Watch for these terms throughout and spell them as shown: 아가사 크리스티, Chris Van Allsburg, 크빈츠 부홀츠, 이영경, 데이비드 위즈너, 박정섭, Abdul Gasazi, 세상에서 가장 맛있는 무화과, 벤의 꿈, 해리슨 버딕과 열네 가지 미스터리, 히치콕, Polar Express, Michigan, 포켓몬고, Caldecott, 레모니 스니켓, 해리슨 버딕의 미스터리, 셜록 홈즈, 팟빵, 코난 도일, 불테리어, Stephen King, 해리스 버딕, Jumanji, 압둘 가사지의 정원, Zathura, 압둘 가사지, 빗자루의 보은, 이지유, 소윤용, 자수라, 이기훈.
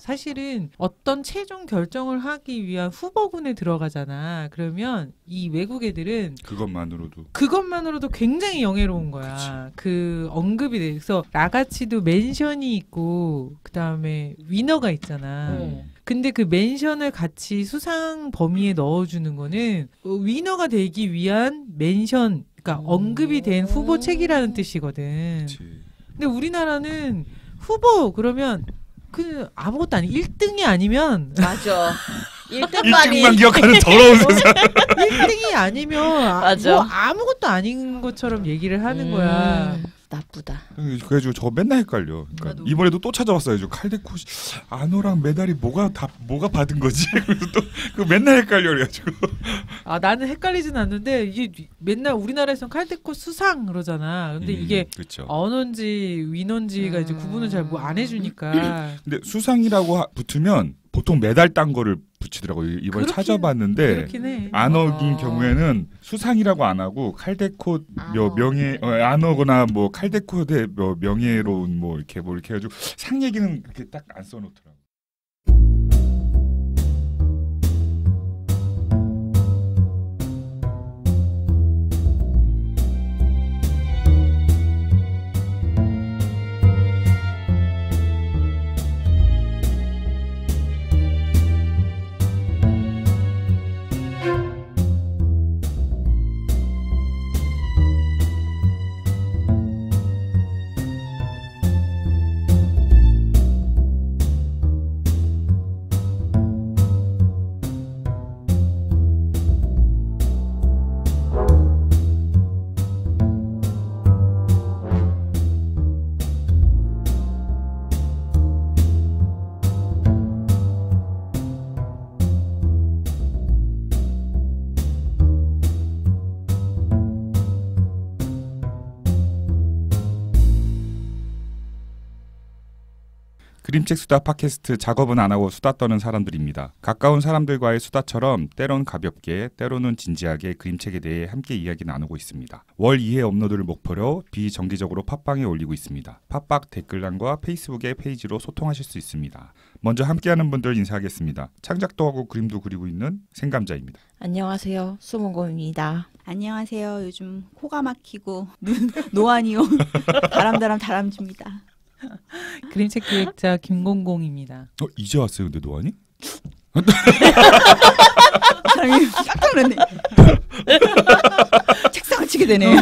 사실은 어떤 최종 결정을 하기 위한 후보군에 들어가잖아. 그러면 이 외국 애들은 그것만으로도 굉장히 영예로운 거야. 그치. 그 언급이 돼서 라가치도 멘션이 있고 그다음에 위너가 있잖아. 근데 그 멘션을 같이 수상 범위에 넣어주는 거는 위너가 되기 위한 멘션, 그러니까 언급이 된 후보 책이라는 뜻이거든. 그치. 근데 우리나라는 후보 그러면 그 아무것도 아니 1등이 아니면 맞아. 1등만 기억하는 더러운 세상. 1등이 아니면 맞아. 뭐 아무것도 아닌 것처럼 얘기를 하는 거야. 나쁘다. 그래가지고 저 맨날 헷갈려. 그러니까 이번에도 또 찾아왔어요. 칼데코시 아노랑 메달이 뭐가 받은 거지? 그래서 또 그 맨날 헷갈려 그래가지고. 아 나는 헷갈리진 않는데 이게 맨날 우리나라에선 칼데코 수상 그러잖아. 근데 이게 언언지 위논지가 이제 구분을 잘 뭐 안 해주니까. 근데 수상이라고 붙으면 보통 메달 딴 거를 붙이더라고. 이번에 찾아봤는데 안어인 경우에는 수상이라고 안 하고 칼데코 명예 안어거나 뭐 칼데코 대 명예로운 뭐 이렇게 해가지고 상 얘기는 그렇게 딱 안 써놓더라고. 그림책 수다 팟캐스트 작업은 안 하고 수다 떠는 사람들입니다. 가까운 사람들과의 수다처럼 때론 가볍게 때로는 진지하게 그림책에 대해 함께 이야기 나누고 있습니다. 월 2회 업로드를 목표로 비정기적으로 팟빵에 올리고 있습니다. 팟빵 댓글란과 페이스북의 페이지로 소통하실 수 있습니다. 먼저 함께하는 분들 인사하겠습니다. 창작도 하고 그림도 그리고 있는 생감자입니다. 안녕하세요. 수문고입니다. 안녕하세요. 요즘 코가 막히고 노안이 온 다람다람 다람쥐입니다. 그림책 기획자 김공공입니다. 이제 왔어요, 근데 노안이? 사람이 깜짝 놀랐네. 책상을 치게 되네요.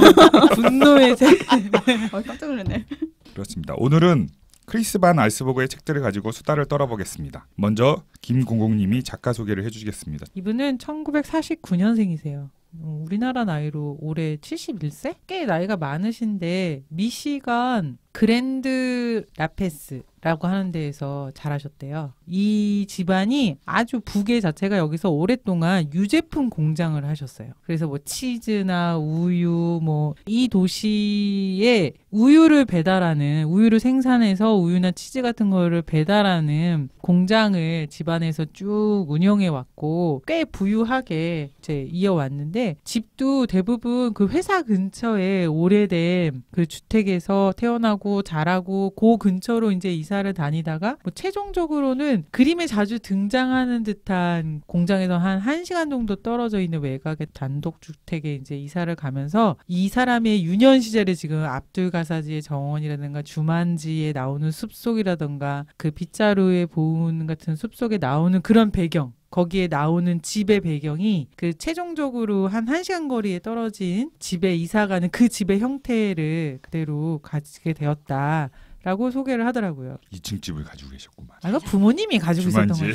분노의 책. 깜짝 놀랐네. 그렇습니다. 오늘은 크리스 반 알스버그의 책들을 가지고 수다를 떨어보겠습니다. 먼저 김공공님이 작가 소개를 해주시겠습니다. 이분은 1949년생이세요. 우리나라 나이로 올해 71세? 꽤 나이가 많으신데 미시간 그랜드 라페스라고 하는 데에서 자라셨대요. 이 집안이 아주 부계 자체가 여기서 오랫동안 유제품 공장을 하셨어요. 그래서 뭐 치즈나 우유, 뭐 이 도시에 우유를 배달하는, 우유를 생산해서 우유나 치즈 같은 거를 배달하는 공장을 집안에서 쭉 운영해 왔고 꽤 부유하게 이제 이어왔는데 집도 대부분 그 회사 근처에 오래된 그 주택에서 태어나고 잘하고 그 근처로 이제 이사를 다니다가 뭐 최종적으로는 그림에 자주 등장하는 듯한 공장에서 한 1시간 정도 떨어져 있는 외곽의 단독 주택에 이제 이사를 가면서 이 사람의 유년 시절에 지금 압둘 가사지의 정원이라든가 주만지에 나오는 숲속이라든가 그 빗자루의 보은 같은 숲속에 나오는 그런 배경, 거기에 나오는 집의 배경이 그 최종적으로 한 1시간 거리에 떨어진 집에 이사가는 그 집의 형태를 그대로 가지게 되었다. 라고 소개를 하더라고요. 2층 집을 가지고 계셨구만. 아, 부모님이 가지고 있었던 거지.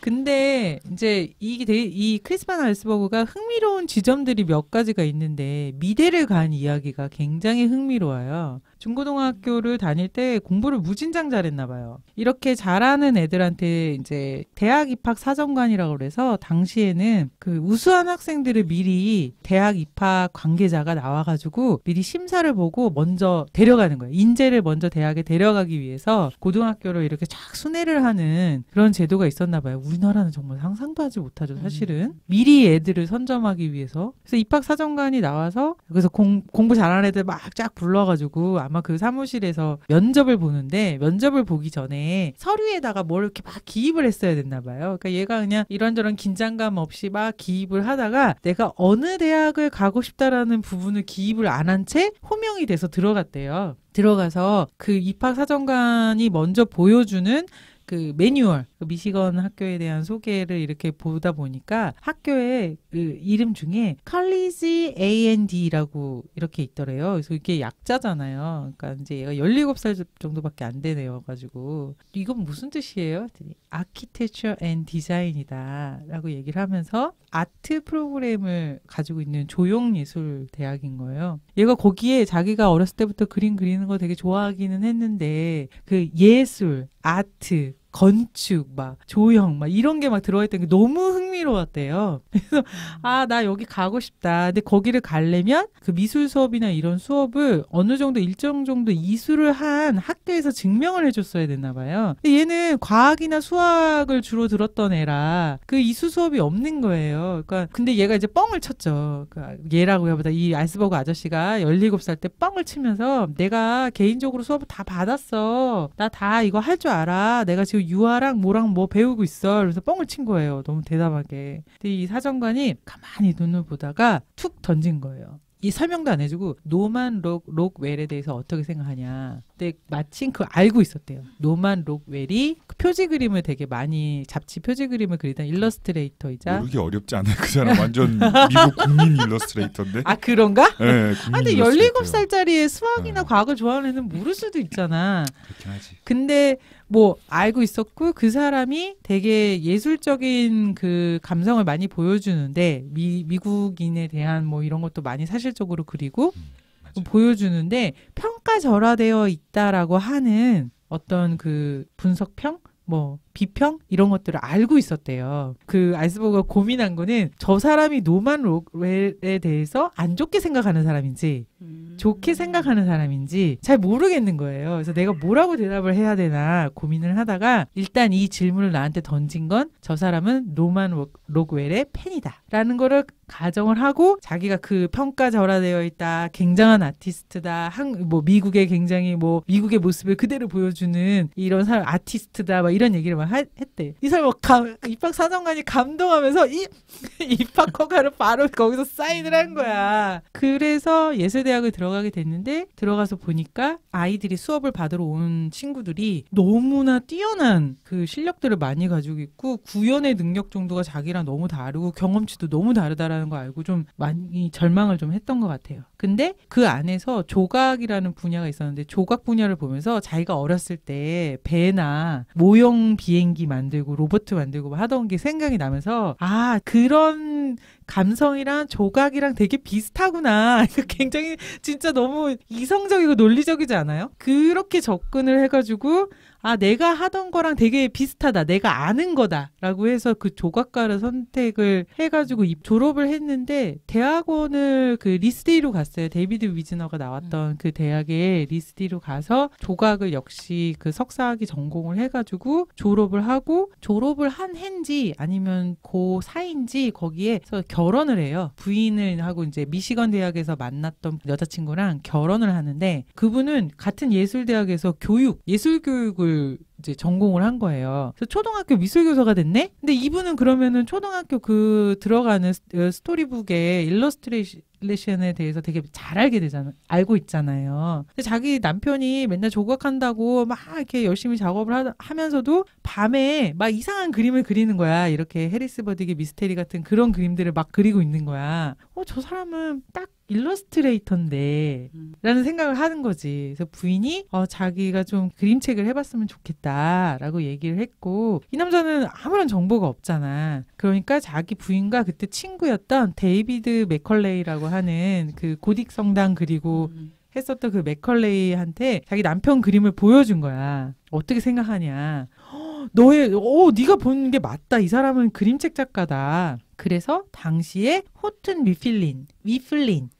근데 이제 이 크리스 반 알스버그가 흥미로운 지점들이 몇 가지가 있는데 미대를 간 이야기가 굉장히 흥미로워요. 중고등학교를 다닐 때 공부를 무진장 잘했나 봐요. 이렇게 잘하는 애들한테 이제 대학 입학 사정관이라고 그래서 당시에는 그 우수한 학생들을 미리 대학 입학 관계자가 나와가지고 미리 심사를 보고 먼저 데려가는 거예요. 인재를 먼저 대학에 데려가기 위해서 고등학교를 이렇게 쫙 순회를 하는 그런 제도가 있었나 봐요. 우리나라는 정말 상상도 하지 못하죠. 사실은 미리 애들을 선점하기 위해서. 그래서 입학사정관이 나와서 그래서 공부 잘하는 애들 막 쫙 불러가지고 아마 그 사무실에서 면접을 보는데, 면접을 보기 전에 서류에다가 뭘 이렇게 막 기입을 했어야 됐나 봐요. 그러니까 얘가 그냥 이런저런 긴장감 없이 막 기입을 하다가 내가 어느 대학을 가고 싶다라는 부분을 기입을 안 한 채 호명이 돼서 들어갔대요. 들어가서 그 입학사정관이 먼저 보여주는 그 매뉴얼, 미시건 학교에 대한 소개를 이렇게 보다 보니까 학교의 그 이름 중에 칼리지 A&D라고 이렇게 있더래요. 그래서 이게 약자잖아요. 그러니까 이제 얘가 17살 정도밖에 안 되네요. 가지고 이건 무슨 뜻이에요? 아키텍처 앤 디자인이다 라고 얘기를 하면서 아트 프로그램을 가지고 있는 조형예술 대학인 거예요. 얘가 거기에 자기가 어렸을 때부터 그림 그리는 거 되게 좋아하기는 했는데 그 예술, 아트, 건축, 막 조형, 막 이런 게 막 들어있던 게 너무 흥미로웠대요. 그래서 아, 나 여기 가고 싶다. 근데 거기를 가려면 그 미술 수업이나 이런 수업을 어느 정도 일정 정도 이수를 한 학교에서 증명을 해줬어야 됐나 봐요. 근데 얘는 과학이나 수학을 주로 들었던 애라 그 이수 수업이 없는 거예요. 그러니까 근데 얘가 이제 뻥을 쳤죠. 그러니까 얘라고 해보다 이 알스버그 아저씨가 17살 때 뻥을 치면서 내가 개인적으로 수업을 다 받았어. 나 다 이거 할 줄 알아. 내가 지금 유아랑 뭐랑 뭐 배우고 있어. 그래서 뻥을 친 거예요. 너무 대담하게. 근데 이 사정관이 가만히 눈을 보다가 툭 던진 거예요. 이 설명도 안 해주고 노만 록웰에 대해서 어떻게 생각하냐. 근데 마침 그걸 알고 있었대요. 노만 록웰이 그 표지 그림을 되게 많이, 잡지 표지 그림을 그리던 일러스트레이터이자. 모르기 어렵지 않아요. 그 사람 완전 미국 국민 일러스트레이터인데. 아 그런가? 네. 근데 17살짜리의 수학이나 네. 과학을 좋아하는 애는 모를 수도 있잖아. 그렇긴 하지. 근데 뭐 알고 있었고 그 사람이 되게 예술적인 그 감성을 많이 보여주는데 미국인에 대한 뭐 이런 것도 많이 사실적으로 그리고 보여주는데 평가절하되어 있다라고 하는 어떤 그 분석평? 뭐 비평? 이런 것들을 알고 있었대요. 그 알스버그가 고민한 거는 저 사람이 노만 록웰에 대해서 안 좋게 생각하는 사람인지 좋게 생각하는 사람인지 잘 모르겠는 거예요. 그래서 내가 뭐라고 대답을 해야 되나 고민을 하다가 일단 이 질문을 나한테 던진 건 저 사람은 노만 록웰의 팬이다 라는 거를 가정을 하고 자기가 그 평가절하되어 있다, 굉장한 아티스트다, 뭐 미국의 굉장히 뭐 미국의 모습을 그대로 보여주는 이런 사람 아티스트다 막 이런 얘기를 막 했대. 이 사람 입학 사정관이 감동하면서 이 입학 허가를 바로 거기서 사인을 한 거야. 그래서 예술대학을 들어가게 됐는데 들어가서 보니까 아이들이 수업을 받으러 온 친구들이 너무나 뛰어난 그 실력들을 많이 가지고 있고 구현의 능력 정도가 자기랑 너무 다르고 경험치도 너무 다르다라는 거 알고 좀 많이 절망을 좀 했던 것 같아요. 근데 그 안에서 조각이라는 분야가 있었는데 조각 분야를 보면서 자기가 어렸을 때 배나 모형 비행기 만들고 로봇 만들고 하던 게 생각이 나면서 아 그런 감성이랑 조각이랑 되게 비슷하구나. 굉장히 진짜 너무 이성적이고 논리적이지 않아요? 그렇게 접근을 해가지고 아 내가 하던 거랑 되게 비슷하다. 내가 아는 거다 라고 해서 그 조각가를 선택을 해가지고 졸업을 했는데 대학원을 그 리스디로 갔어요. 데이비드 위즈너가 나왔던 그 대학에 리스디로 가서 조각을 역시 그 석사학위 전공을 해가지고 졸업을 하고 졸업을 한 해인지 아니면 그 사이인지 거기에서 결혼을 해요. 부인을 하고 이제 미시건 대학에서 만났던 여자친구랑 결혼을 하는데 그분은 같은 예술대학에서 예술교육을 이제 전공을 한 거예요. 그래서 초등학교 미술교사가 됐네? 근데 이분은 그러면은 초등학교 그 들어가는 스토리북에 일러스트레이션에 대해서 되게 잘 알게 되잖아요. 알고 있잖아요. 근데 자기 남편이 맨날 조각한다고 막 이렇게 열심히 작업을 하면서도 밤에 막 이상한 그림을 그리는 거야. 이렇게 해리스 버딕의 미스테리 같은 그런 그림들을 막 그리고 있는 거야. 저 사람은 딱 일러스트레이터인데 라는 생각을 하는 거지. 그래서 부인이 자기가 좀 그림책을 해봤으면 좋겠다 라고 얘기를 했고 이 남자는 아무런 정보가 없잖아. 그러니까 자기 부인과 그때 친구였던 데이비드 맥컬레이라고 하는 그 고딕 성당 그리고 했었던 그 맥컬레이한테 자기 남편 그림을 보여준 거야. 어떻게 생각하냐. 네가 본 게 맞다. 이 사람은 그림책 작가다. 그래서 당시에 호튼 미플린이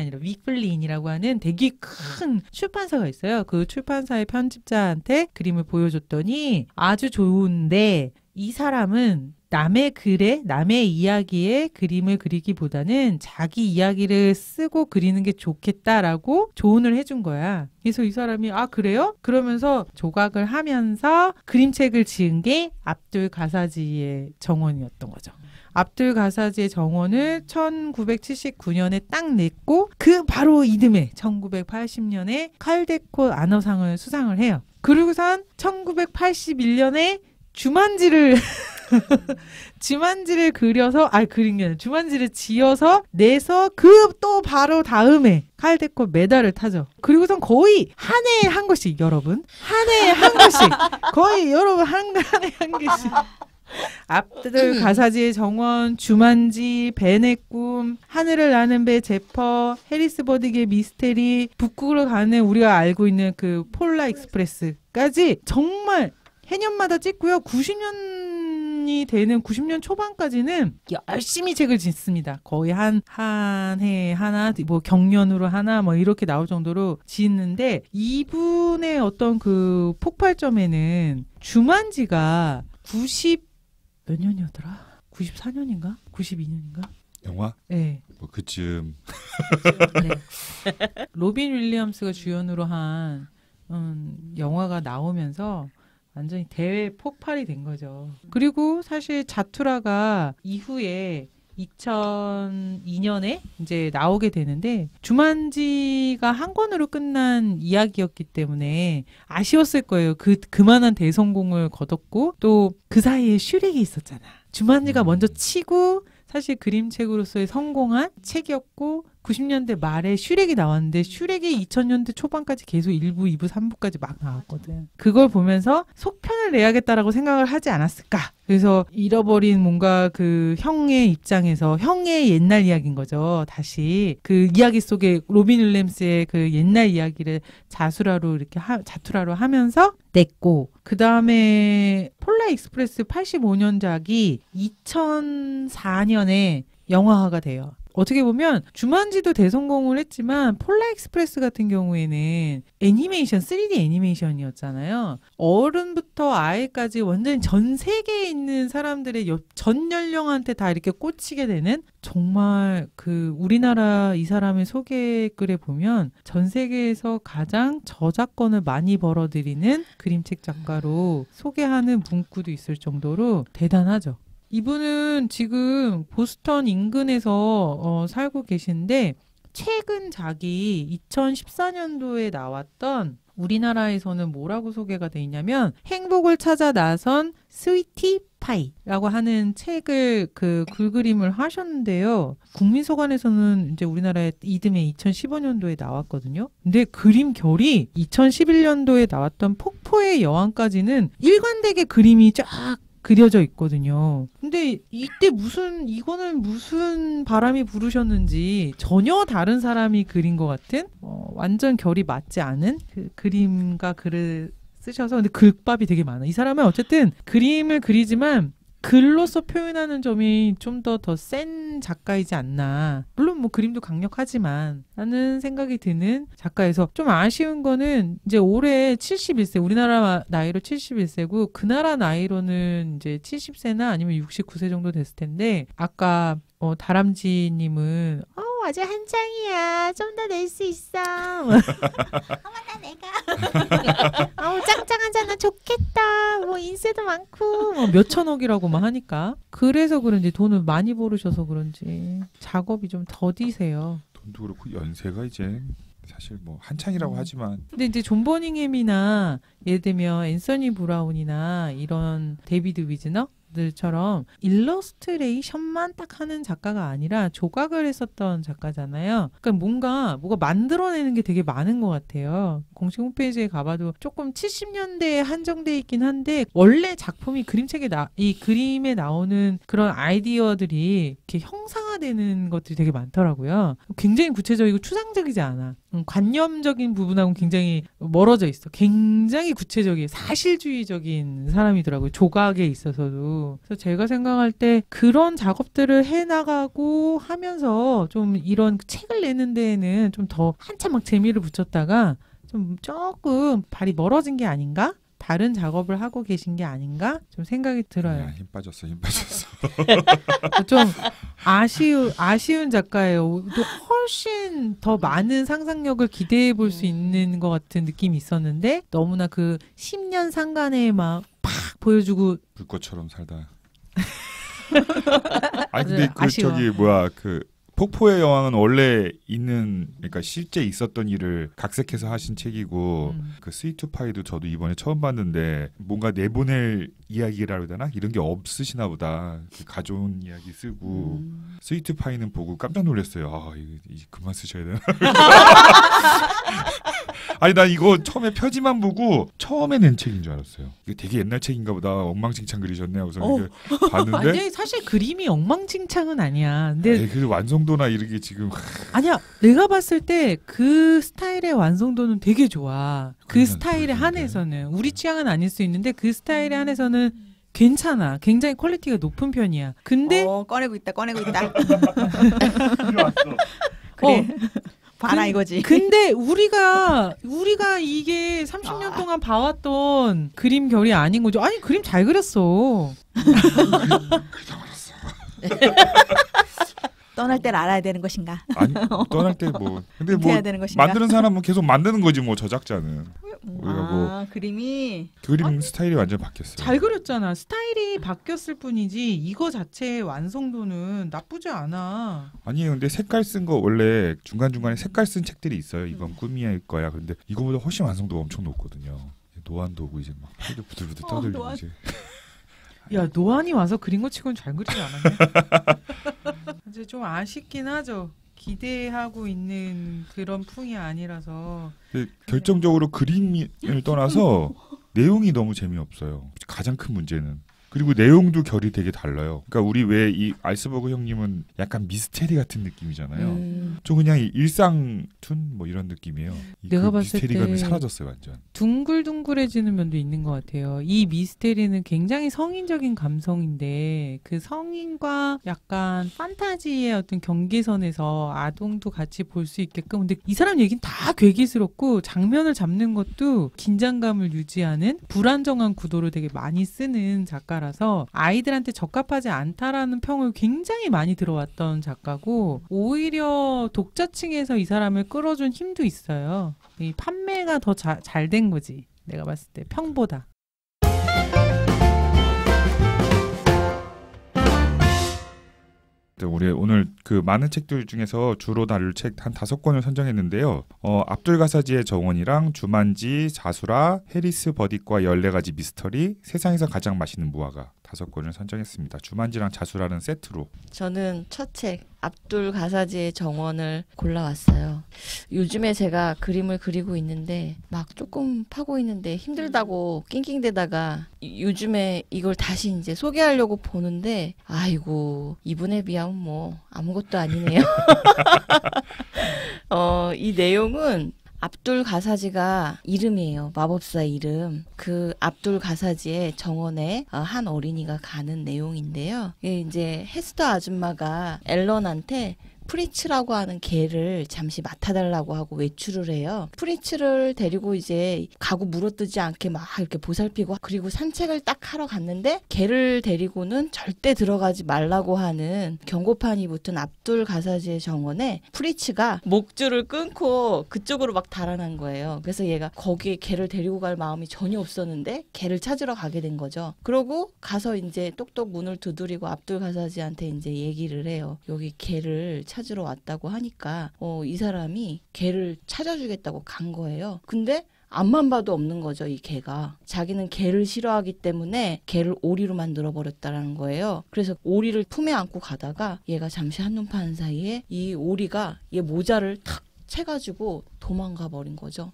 아니라 위플린이라고 하는 되게 큰 출판사가 있어요. 그 출판사의 편집자한테 그림을 보여줬더니 아주 좋은데 이 사람은 남의 글에, 남의 이야기에 그림을 그리기보다는 자기 이야기를 쓰고 그리는 게 좋겠다라고 조언을 해준 거야. 그래서 이 사람이 아 그래요? 그러면서 조각을 하면서 그림책을 지은 게 압둘 가사지의 정원이었던 거죠. 압둘 가사지의 정원을 1979년에 딱 냈고 그 바로 이듬해 1980년에 칼데콧 아너상을 수상을 해요. 그리고선 1981년에 주만지를 주만지를 그려서 그린 게 아니라 주만지를 지어서 내서 그 또 바로 다음에 칼데코 메달을 타죠. 그리고선 거의 한 해에 한 것씩 여러분 한 해에 한 것씩 거의 여러분 한 해에 한 것씩 압둘 가사지의 정원, 주만지, 벤의 꿈, 하늘을 나는 배, 제퍼, 해리스 버딕의 미스테리, 북극으로 가는 우리가 알고 있는 그 폴라 익스프레스까지 정말 해년마다 찍고요. 90년이 되는 90년 초반까지는 열심히 책을 짓습니다. 거의 한 해 하나, 뭐 경년으로 하나 뭐 이렇게 나올 정도로 짓는데 이분의 어떤 그 폭발점에는 주만지가 90 몇 년이었더라? 94년인가? 92년인가? 영화? 네. 뭐 그쯤. 네. 로빈 윌리엄스가 주연으로 한 영화가 나오면서 완전히 대외 폭발이 된 거죠. 그리고 사실 자투라가 이후에 2002년에 이제 나오게 되는데 주만지가 한 권으로 끝난 이야기였기 때문에 아쉬웠을 거예요. 그만한 대성공을 거뒀고 또 그 사이에 슈렉이 있었잖아. 주만지가 먼저 치고 사실 그림책으로서의 성공한 책이었고 90년대 말에 슈렉이 나왔는데 슈렉이 2000년대 초반까지 계속 1부, 2부, 3부까지 막 나왔거든. 그걸 보면서 속편을 내야겠다라고 생각을 하지 않았을까. 그래서 잃어버린 뭔가 그 형의 입장에서 형의 옛날 이야기인 거죠. 다시 그 이야기 속에 로빈 윌리엄스의 그 옛날 이야기를 자수라로 이렇게 자투라로 하면서 냈고 그 다음에 폴라 익스프레스 85년작이 2004년에 영화화가 돼요. 어떻게 보면 주만지도 대성공을 했지만 폴라 익스프레스 같은 경우에는 애니메이션 3D 애니메이션이었잖아요. 어른부터 아이까지 완전히 전 세계에 있는 사람들의 전 연령한테 다 이렇게 꽂히게 되는 정말 그 우리나라 이 사람의 소개글에 보면 전 세계에서 가장 저작권을 많이 벌어들이는 그림책 작가로 소개하는 문구도 있을 정도로 대단하죠. 이분은 지금 보스턴 인근에서 살고 계신데 최근 자기 2014년도에 나왔던 우리나라에서는 뭐라고 소개가 돼 있냐면 행복을 찾아 나선 스위티 파이라고 하는 책을 그 글그림을 하셨는데요. 국민소관에서는 이제 우리나라에 이듬해 2015년도에 나왔거든요. 근데 그림 결이 2011년도에 나왔던 폭포의 여왕까지는 일관되게 그림이 쫙 그려져 있거든요. 근데 이때 이거는 무슨 바람이 부르셨는지 전혀 다른 사람이 그린 것 같은 완전 결이 맞지 않은 그 그림과 글을 쓰셔서 근데 글밥이 되게 많아. 이 사람은 어쨌든 그림을 그리지만 글로서 표현하는 점이 좀 더 센 작가이지 않나. 물론 뭐 그림도 강력하지만 라는 생각이 드는 작가에서 좀 아쉬운 거는 이제 올해 71세, 우리나라 나이로 71세고 그 나라 나이로는 이제 70세나 아니면 69세 정도 됐을 텐데 아까 다람쥐님은 아주 한창이야. 좀 더 낼 수 있어. 어머나 내가. 짱짱하잖아. 좋겠다. 인세도 많고. 몇천억이라고만 하니까. 그래서 그런지 돈을 많이 벌으셔서 그런지 작업이 좀 더디세요. 돈도 그렇고 연세가 이제 사실 뭐 한창이라고 하지만. 근데 이제 존 버닝햄이나 예를 들면 앤서니 브라운이나 이런 데이비드 위즈너? 들처럼 일러스트레이션만 딱 하는 작가가 아니라 조각을 했었던 작가잖아요. 그러니까 뭐가 만들어내는 게 되게 많은 것 같아요. 공식 홈페이지에 가봐도 조금 70년대에 한정돼 있긴 한데 원래 작품이 이 그림에 나오는 그런 아이디어들이 이렇게 형상화되는 것들이 되게 많더라고요. 굉장히 구체적이고 추상적이지 않아. 관념적인 부분하고는 굉장히 멀어져 있어. 굉장히 구체적인 사실주의적인 사람이더라고요. 조각에 있어서도. 그래서 제가 생각할 때 그런 작업들을 해나가고 하면서 좀 이런 책을 내는 데에는 좀 더 한참 막 재미를 붙였다가 좀 조금 발이 멀어진 게 아닌가? 다른 작업을 하고 계신 게 아닌가 좀 생각이 들어요. 아니야, 힘 빠졌어. 좀 아쉬운 작가예요. 또 훨씬 더 많은 상상력을 기대해 볼 수 있는 것 같은 느낌이 있었는데 너무나 그 10년 상간에 막 팍 보여주고 불꽃처럼 살다. 아니 근데 그 아쉬워. 저기 뭐야 그 폭포의 여왕은 원래 있는 그러니까 실제 있었던 일을 각색해서 하신 책이고 그 스위트 파이도 저도 이번에 처음 봤는데 뭔가 내보낼 이야기라고 해야 되나? 이런 게 없으시나 보다. 가져온 이야기 쓰고 스위트 파이는 보고 깜짝 놀랐어요. 아 이거 그만 쓰셔야 되나? 아니 난 이거 처음에 표지만 보고 처음에 낸 책인 줄 알았어요. 이게 되게 옛날 책인가 보다. 엉망진창 그리셨네 하고서 봤는데 아니 사실 그림이 엉망진창은 아니야. 근데 에이, 그래도 완성도나 이런 게 지금 아니야. 내가 봤을 때 그 스타일의 완성도는 되게 좋아. 그 스타일에 한해서는 우리 취향은 아닐 수 있는데 그 스타일에 한해서는 괜찮아. 굉장히 퀄리티가 높은 편이야. 근데 꺼내고 있다. 그래. 봐라 이거지. 근데 우리가 이게 30년 동안 봐왔던 그림 결이 아닌 거죠. 아니 그림 잘 그렸어. 떠날 때를 알아야 되는 것인가? 아니 떠날 때 뭐 근데 뭐 만드는 사람은 계속 만드는 거지 뭐 저작자는. 뭐 그림 스타일이 완전 바뀌었어요. 잘 그렸잖아. 스타일이 바뀌었을 뿐이지 이거 자체의 완성도는 나쁘지 않아. 아니 근데 색깔 쓴 거 원래 중간중간에 색깔 쓴 책들이 있어요. 이건 꿈일 거야. 근데 이거보다 훨씬 완성도가 엄청 높거든요. 노안도 오고 이제 막 팔도 부들부들 떠들고 이제. 야 노안이 와서 그린 거 치고는 잘 그리지 않았냐? 이제 좀 아쉽긴 하죠. 기대하고 있는 그런 풍이 아니라서. 결정적으로 그림을 떠나서 내용이 너무 재미없어요. 가장 큰 문제는. 그리고 내용도 결이 되게 달라요. 그러니까 우리 왜 이 알스버그 형님은 약간 미스테리 같은 느낌이잖아요. 좀 그냥 일상툰 뭐 이런 느낌이에요. 내가 그 봤을 미스테리감이 사라졌어요 완전. 둥글둥글해지는 면도 있는 것 같아요. 이 미스테리는 굉장히 성인적인 감성인데 그 성인과 약간 판타지의 어떤 경계선에서 아동도 같이 볼 수 있게끔. 근데 이 사람 얘기는 다 괴기스럽고 장면을 잡는 것도 긴장감을 유지하는 불안정한 구도를 되게 많이 쓰는 작가. 라서 아이들한테 적합하지 않다라는 평을 굉장히 많이 들어왔던 작가고 오히려 독자층에서 이 사람을 끌어준 힘도 있어요. 이 판매가 더 잘 된 거지. 내가 봤을 때 평보다. 우리 오늘 그 많은 책들 중에서 주로 다룰 책 한 5권을 선정했는데요. 압둘 가사지의 정원이랑 주만지, 자수라, 해리스 버딕과 14가지 미스터리, 세상에서 가장 맛있는 무화과 5권을 선정했습니다. 주만지랑 자수라는 세트로. 저는 첫 책 압둘 가사지의 정원을 골라왔어요. 요즘에 제가 그림을 그리고 있는데 막 조금 파고 있는데 힘들다고 낑낑대다가 요즘에 이걸 다시 이제 소개하려고 보는데 아이고 이분에 비하면 뭐 아무것도 아니네요. 이 내용은 압둘 가사지가 이름이에요. 마법사 이름. 그 압둘 가사지의 정원에 한 어린이가 가는 내용인데요. 이제 헤스터 아줌마가 앨런한테 프리츠라고 하는 개를 잠시 맡아달라고 하고 외출을 해요. 프리츠를 데리고 이제 가구 물어뜯지 않게 막 이렇게 보살피고 그리고 산책을 딱 하러 갔는데 개를 데리고는 절대 들어가지 말라고 하는 경고판이 붙은 압둘 가사지의 정원에 프리츠가 목줄을 끊고 그쪽으로 막 달아난 거예요. 그래서 얘가 거기에 개를 데리고 갈 마음이 전혀 없었는데 개를 찾으러 가게 된 거죠. 그러고 가서 이제 똑똑 문을 두드리고 압둘 가사지한테 이제 얘기를 해요. 여기 개를 찾으러 왔다고 하니까 이 사람이 개를 찾아주겠다고 간 거예요. 근데 앞만 봐도 없는 거죠. 이 개가. 자기는 개를 싫어하기 때문에 개를 오리로 만들어버렸다는 거예요. 그래서 오리를 품에 안고 가다가 얘가 잠시 한눈 파는 사이에 이 오리가 얘 모자를 탁 채가지고 도망가 버린 거죠.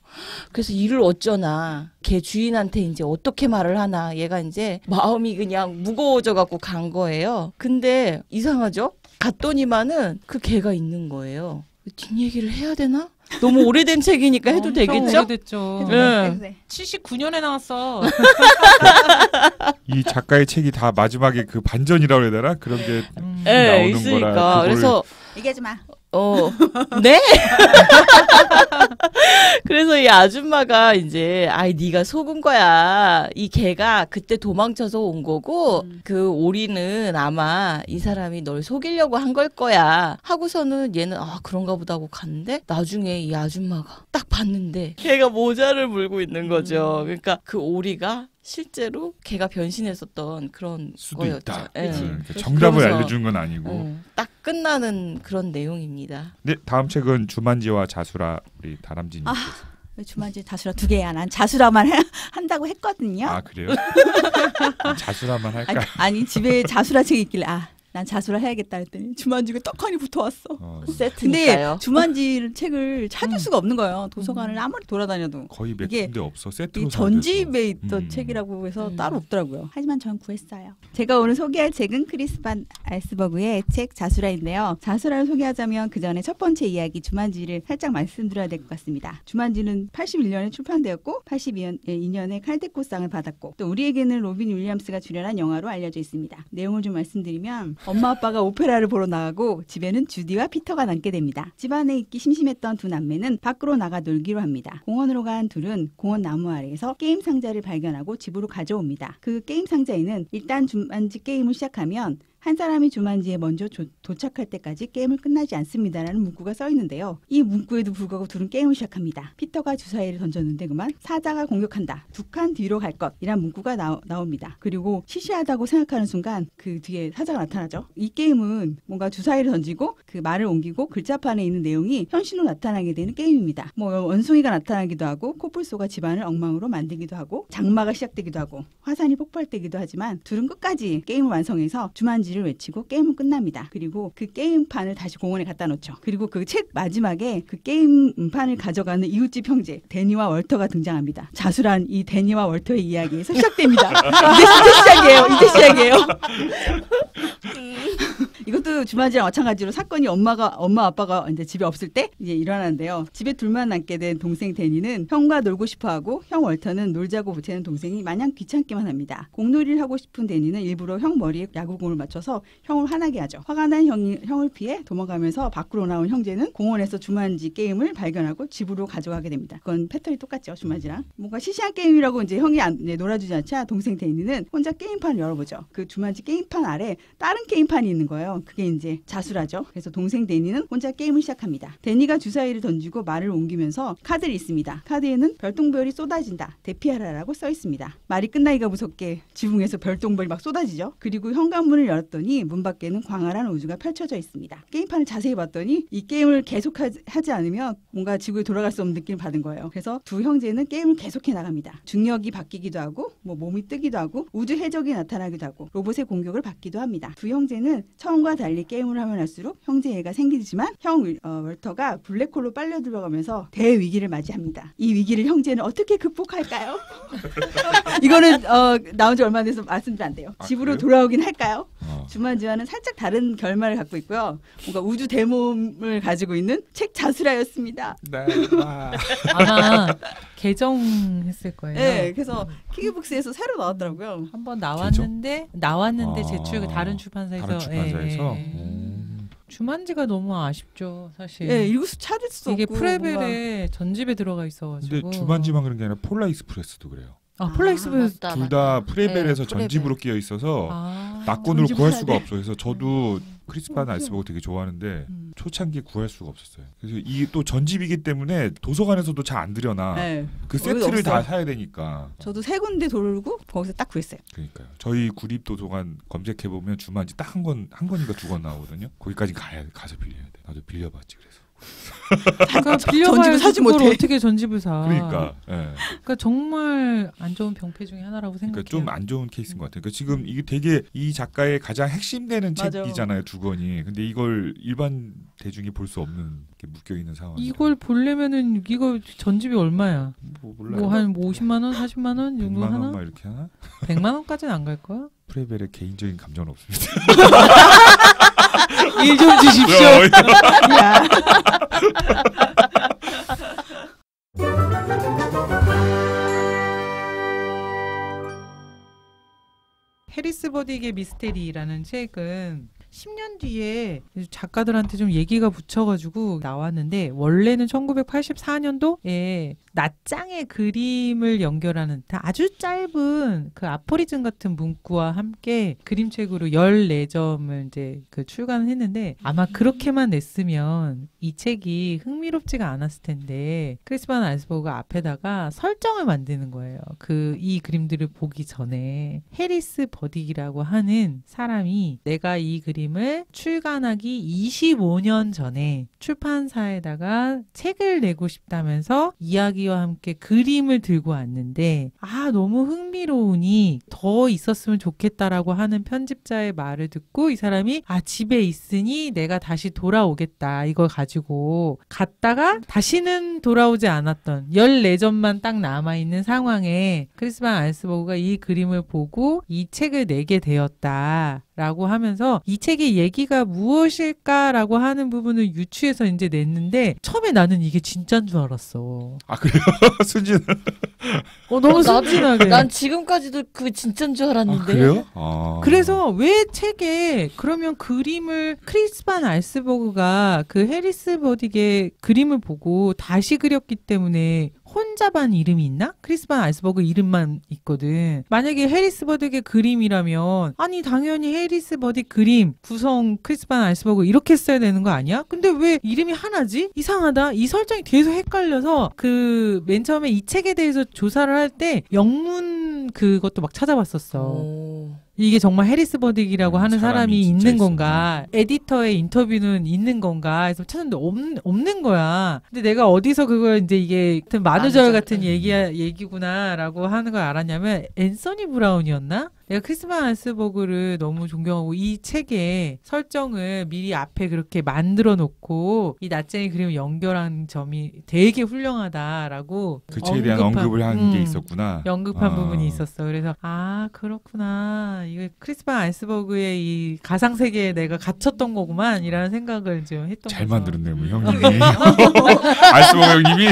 그래서 이를 어쩌나 걔 주인한테 이제 어떻게 말을 하나 얘가 이제 마음이 그냥 무거워져 갖고 간 거예요. 근데 이상하죠? 갔더니만은 그 개가 있는 거예요. 뒷얘기를 해야 되나? 너무 오래된 책이니까 해도 되겠죠? 오래됐죠. 네. 79년에 나왔어. 이 작가의 책이 다 마지막에 그 반전이라고 해야 되나? 그런 게 나오는 있으니까. 거라. 그래서 얘기하지 마. 네? 그래서 이 아줌마가 이제 아이 네가 속은 거야. 이 개가 그때 도망쳐서 온 거고 그 오리는 아마 이 사람이 널 속이려고 한 걸 거야. 하고서는 얘는 아 그런가 보다 하고 갔는데 나중에 이 아줌마가 딱 봤는데 개가 모자를 물고 있는 거죠. 그러니까 그 오리가 실제로 걔가 변신했었던 그런 거였죠. 네. 정답을 알려준 건 아니고 딱 끝나는 그런 내용입니다. 네, 다음 책은 주만지와 자수라. 우리 다람쥐님. 아, 주만지 자수라 두 개야. 난 자수라만 한다고 했거든요. 아 그래요? 자수라만 할까? 아니 집에 자수라 책이 있길래 아. 난 자수라 해야겠다 했더니 주만지가 떡하니 붙어왔어. 세트니까요. 근데 주만지 책을 찾을 수가 없는 거예요. 도서관을 아무리 돌아다녀도 거의 몇 군데 없어. 세트로 전집에 있던 책이라고 해서 따로 없더라고요. 하지만 전 구했어요. 제가 오늘 소개할 책은 크리스 반 알스버그의 책 자수라인데요. 자수라를 소개하자면 그 전에 첫 번째 이야기 주만지를 살짝 말씀드려야 될 것 같습니다. 주만지는 81년에 출판되었고 82년에 칼데코상을 받았고 또 우리에게는 로빈 윌리엄스가 출연한 영화로 알려져 있습니다. 내용을 좀 말씀드리면 엄마 아빠가 오페라를 보러 나가고 집에는 주디와 피터가 남게 됩니다. 집안에 있기 심심했던 두 남매는 밖으로 나가 놀기로 합니다. 공원으로 간 둘은 공원 나무 아래에서 게임 상자를 발견하고 집으로 가져옵니다. 그 게임 상자에는 일단 주만지 게임을 시작하면 한 사람이 주만지에 먼저 도착할 때까지 게임을 끝나지 않습니다라는 문구가 써있는데요. 이 문구에도 불구하고 둘은 게임을 시작합니다. 피터가 주사위를 던졌는데 그만 사자가 공격한다. 두 칸 뒤로 갈 것 이란 문구가 나옵니다. 그리고 시시하다고 생각하는 순간 그 뒤에 사자가 나타나죠. 이 게임은 뭔가 주사위를 던지고 그 말을 옮기고 글자판에 있는 내용이 현실로 나타나게 되는 게임입니다. 뭐 원숭이가 나타나기도 하고 코뿔소가 집안을 엉망으로 만들기도 하고 장마가 시작되기도 하고 화산이 폭발되기도 하지만 둘은 끝까지 게임을 완성해서 주만지를 외치고 게임은 끝납니다. 그리고 그 게임판을 다시 공원에 갖다 놓죠. 그리고 그 책 마지막에 그 게임판을 가져가는 이웃집 형제 데니와 월터가 등장합니다. 자수란 이 데니와 월터의 이야기에서 시작됩니다. 이제 시작이에요. 이것도 주만지랑 마찬가지로 사건이 엄마 아빠가 이제 집에 없을 때 이제 일어나는데요. 집에 둘만 남게 된 동생 데니는 형과 놀고 싶어하고 형 월터는 놀자고 보채는 동생이 마냥 귀찮기만 합니다. 공놀이를 하고 싶은 데니는 일부러 형 머리에 야구공을 맞춰서 형을 화나게 하죠. 화가 난 형을 피해 도망가면서 밖으로 나온 형제는 공원에서 주만지 게임을 발견하고 집으로 가져가게 됩니다. 그건 패턴이 똑같죠. 주만지랑 뭔가 시시한 게임이라고 이제 형이 놀아주지 않자 동생 데니는 혼자 게임판을 열어보죠. 그 주만지 게임판 아래 다른 게임판이 있는 거예요. 그게 이제 자수라죠. 그래서 동생 데니는 혼자 게임을 시작합니다. 데니가 주사위를 던지고 말을 옮기면서 카드를 있습니다. 카드에는 별똥별이 쏟아진다. 대피하라라고 써 있습니다. 말이 끝나기가 무섭게 지붕에서 별똥별이 막 쏟아지죠. 그리고 현관문을 열었더니 문 밖에는 광활한 우주가 펼쳐져 있습니다. 게임판을 자세히 봤더니 이 게임을 계속하지 않으면 뭔가 지구에 돌아갈 수 없는 느낌을 받은 거예요. 그래서 두 형제는 게임을 계속해 나갑니다. 중력이 바뀌기도 하고 뭐 몸이 뜨기도 하고 우주 해적이 나타나기도 하고 로봇의 공격을 받기도 합니다. 두 형제는 처음과 달리 게임을 하면 할수록 형제애가 생기지만 형 월터가 블랙홀로 빨려 들어가면서 대위기를 맞이합니다. 이 위기를 형제는 어떻게 극복할까요? 이거는 나온 지 얼마 안 돼서 말씀도 안 돼요. 집으로 돌아오긴 할까요? 주만지와는 살짝 다른 결말을 갖고 있고요. 뭔가 우주 대몸을 가지고 있는 책 자수라였습니다. 네, 아마 개정했을 거예요. 네, 그래서 킹이북스에서 새로 나왔더라고요. 한번 나왔는데 제출 다른 출판사에서. 주만지가 너무 아쉽죠, 사실. 예, 읽을 수 찾을 수 없고. 이게 프레벨에 전집에 들어가 있어가지고. 근데 주만지만 그런 게 아니라 폴라 익스프레스도 그래요. 아, 폴라 익스프레스 둘 다 프레벨에서 전집으로 끼어 있어서 낙권으로 구할 수가 없어요. 그래서 저도 크리스 반 알스버그 되게 좋아하는데 초창기에 구할 수가 없었어요. 그래서 이 또 전집이기 때문에 도서관에서도 잘 안 들여나. 네. 그 세트를 다 사야 되니까. 저도 세 군데 돌고 거기서 딱 구했어요. 그러니까요. 저희 구립 도서관 검색해 보면 주만지 딱 한 권인가 두 권 나오거든요. 거기까지 가서 빌려야 돼. 나도 빌려봤지 그래서. 그러니까 전집을 사지 못해. 어떻게 전집을 사? 그러니까, 예. 그러니까 정말 안 좋은 병폐 중에 하나라고 생각해요. 그러니까 좀 안 좋은 케이스인 것 같아요. 그러니까 지금 이게 되게 이 작가의 가장 핵심되는 책이잖아요, 두 권이. 근데 이걸 일반 대중이 볼 수 없는 게 묶여 있는 상황. 이걸 보려면은 이거 전집이 얼마야? 뭐 몰라요. 뭐 한 50만 원, 40만 원 정도 하나? 100만 원 이렇게 하나? 100만 원까지는 안 갈 거야? 프레벨의 개인적인 감정은 없습니다. 일 좀 주십시오. 해리스 버딕의 미스테리라는 책은 10년 뒤에 작가들한테 좀 얘기가 붙여가지고 나왔는데, 원래는 1984년도에 낱장의 그림을 연결하는 아주 짧은 그 아포리즘 같은 문구와 함께 그림책으로 14점을 이제 그 출간을 했는데, 아마 그렇게만 냈으면 이 책이 흥미롭지가 않았을 텐데, 크리스 반 알스버그 앞에다가 설정을 만드는 거예요. 이 그림들을 보기 전에 해리스 버딕이라고 하는 사람이 내가 이 그림을 출간하기 25년 전에 출판사에다가 책을 내고 싶다면서 이야기와 함께 그림을 들고 왔는데, 아, 너무 흥미로우니 더 있었으면 좋겠다라고 하는 편집자의 말을 듣고 이 사람이, 아, 집에 있으니 내가 다시 돌아오겠다, 이걸 가지고 갔다가 다시는 돌아오지 않았던 14점만 딱 남아있는 상황에 크리스 반 알스버그가 이 그림을 보고 이 책을 내게 되었다 라고 하면서, 이 책의 얘기가 무엇일까라고 하는 부분을 유추해서 이제 냈는데, 처음에 나는 이게 진짜인 줄 알았어. 아, 그래요? 순진해. 너무 순진하게. 난 지금까지도 그게 진짜인 줄 알았는데. 아, 그래요? 아... 그래서 왜 책에 그러면 그림을 크리스 반 알스버그가 그 해리스 버딕의 그림을 보고 다시 그렸기 때문에 혼자만 이름이 있나? 크리스 반 알스버그 이름만 있거든. 만약에 해리스 버딕의 그림이라면, 아니 당연히 해리스 버딕 그림 구성 크리스 반 알스버그 이렇게 써야 되는 거 아니야? 근데 왜 이름이 하나지? 이상하다. 이 설정이 계속 헷갈려서 맨 처음에 이 책에 대해서 조사를 할 때 영문 그것도 막 찾아봤었어. 오. 이게 정말 해리스 버딕이라고 하는 사람이 있는 건가? 에디터의 인터뷰는 있는 건가? 해서 찾았는데 없는 거야. 근데 내가 어디서 그걸 이제 이게 만우절 같은 얘기구나라고 하는 걸 알았냐면, 앤서니 브라운이었나? 내가 크리스 반 알스버그를 너무 존경하고 이 책의 설정을 미리 앞에 그렇게 만들어 놓고 이 낯쟁이 그림을 연결한 점이 되게 훌륭하다라고 그 책에 대한 언급을 한 게 있었구나. 언급한 부분이 있었어. 그래서 아, 그렇구나. 이거 크리스 반 알스버그의 이 가상세계에 내가 갇혔던 거구만 이라는 생각을 좀 했던. 잘 만들었네, 뭐 형님이. 알스버그 형님이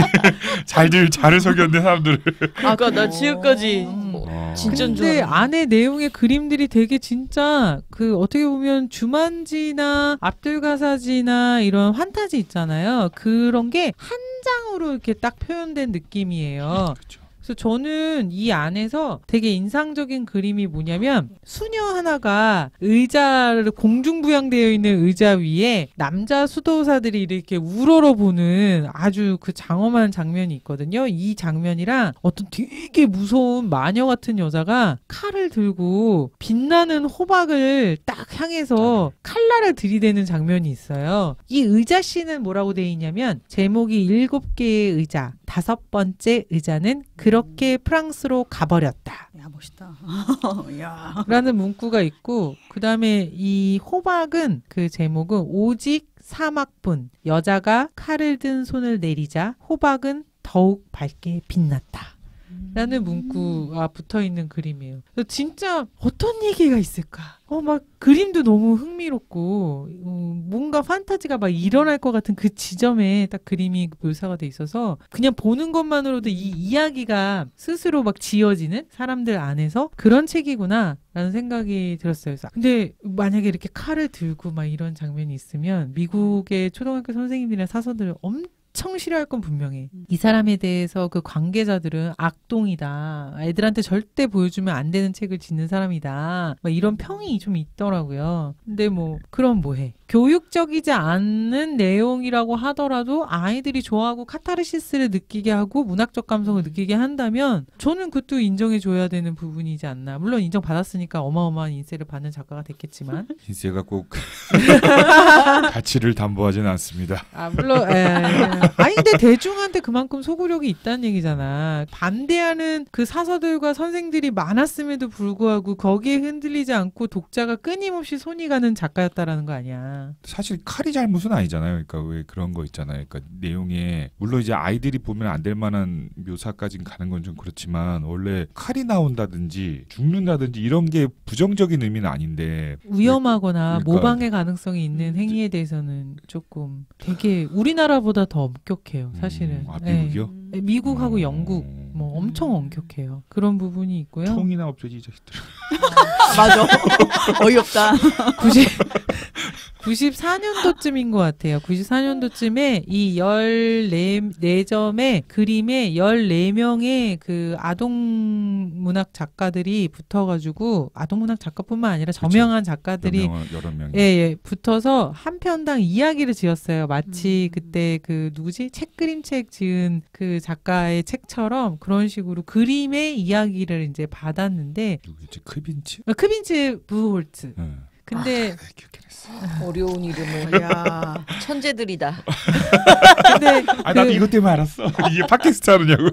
잘을 설계했네, 사람들을. 그러니까 나 지금까지 진짜인 줄 알았는데, 안에 내용의 그림들이 되게 진짜 그 어떻게 보면 주만지나 압둘 가사지나 이런 환타지 있잖아요. 그런 게 한 장으로 이렇게 딱 표현된 느낌이에요. 그렇죠. 그래서 저는 이 안에서 되게 인상적인 그림이 뭐냐면, 수녀 하나가 의자를 공중부양되어 있는 의자 위에 남자 수도사들이 이렇게 우러러보는 아주 그 장엄한 장면이 있거든요. 이 장면이랑 어떤 되게 무서운 마녀 같은 여자가 칼을 들고 빛나는 호박을 딱 향해서 칼날을 들이대는 장면이 있어요. 이 의자씬은 뭐라고 되어 있냐면, 제목이 7개의 의자, 5번째 의자는 그렇게 프랑스로 가버렸다. 야, 멋있다. 야. 라는 문구가 있고, 그 다음에 이 호박은 그 제목은 오직 사막뿐, 여자가 칼을 든 손을 내리자 호박은 더욱 밝게 빛났다. 라는 문구가 붙어있는 그림이에요. 진짜 어떤 얘기가 있을까? 막 그림도 너무 흥미롭고, 뭔가 판타지가 막 일어날 것 같은 그 지점에 딱 그림이 묘사가 돼 있어서, 그냥 보는 것만으로도 이 이야기가 스스로 막 지어지는 사람들 안에서 그런 책이구나 라는 생각이 들었어요. 그래서 근데 만약에 이렇게 칼을 들고 막 이런 장면이 있으면 미국의 초등학교 선생님들이나 사서들 엄청 싫어할 건 분명해. 이 사람에 대해서 그 관계자들은 악동이다, 애들한테 절대 보여주면 안 되는 책을 짓는 사람이다, 막 이런 평이 좀 있더라고요. 근데 뭐 그럼 뭐해? 교육적이지 않은 내용이라고 하더라도 아이들이 좋아하고 카타르시스를 느끼게 하고 문학적 감성을 느끼게 한다면 저는 그것도 인정해줘야 되는 부분이지 않나. 물론 인정받았으니까 어마어마한 인세를 받는 작가가 됐겠지만 인세가 꼭 가치를 담보하진 않습니다. 아, 물론 아니 근데 대중한테 그만큼 소구력이 있다는 얘기잖아. 반대하는 그 사서들과 선생들이 많았음에도 불구하고 거기에 흔들리지 않고 독자가 끊임없이 손이 가는 작가였다라는 거 아니야. 사실 칼이 잘못은 아니잖아요. 그러니까 왜 그런 거 있잖아요. 그러니까 내용에 물론 이제 아이들이 보면 안 될 만한 묘사까지는 가는 건 좀 그렇지만, 원래 칼이 나온다든지 죽는다든지 이런 게 부정적인 의미는 아닌데, 위험하거나 그러니까 모방의 가능성이 있는 행위에 대해서는 조금 되게 우리나라보다 더 엄격해요, 사실은. 아, 미국이요? 네. 미국하고 영국 뭐 엄청 엄격해요. 그런 부분이 있고요. 총이나 없어지 이 자식들. 맞아. 어이없다. 굳이 94년도쯤인 것 같아요. 94년도쯤에 이 14점의 그림에 14명의 그 아동문학 작가들이 붙어가지고, 아동문학 작가뿐만 아니라 저명한 작가들이 예, 붙어서 한 편당 이야기를 지었어요. 마치 그때 그 누구지? 책 그림책 지은 그 작가의 책처럼 그런 식으로 그림의 이야기를 이제 받았는데. 누구지? 크빈츠? 크빈츠 부홀츠. 근데 어려운 이름을. 야, 천재들이다. 근데 아, 나도 이것 때문에 알았어. 이게 팟캐스트 하느냐고.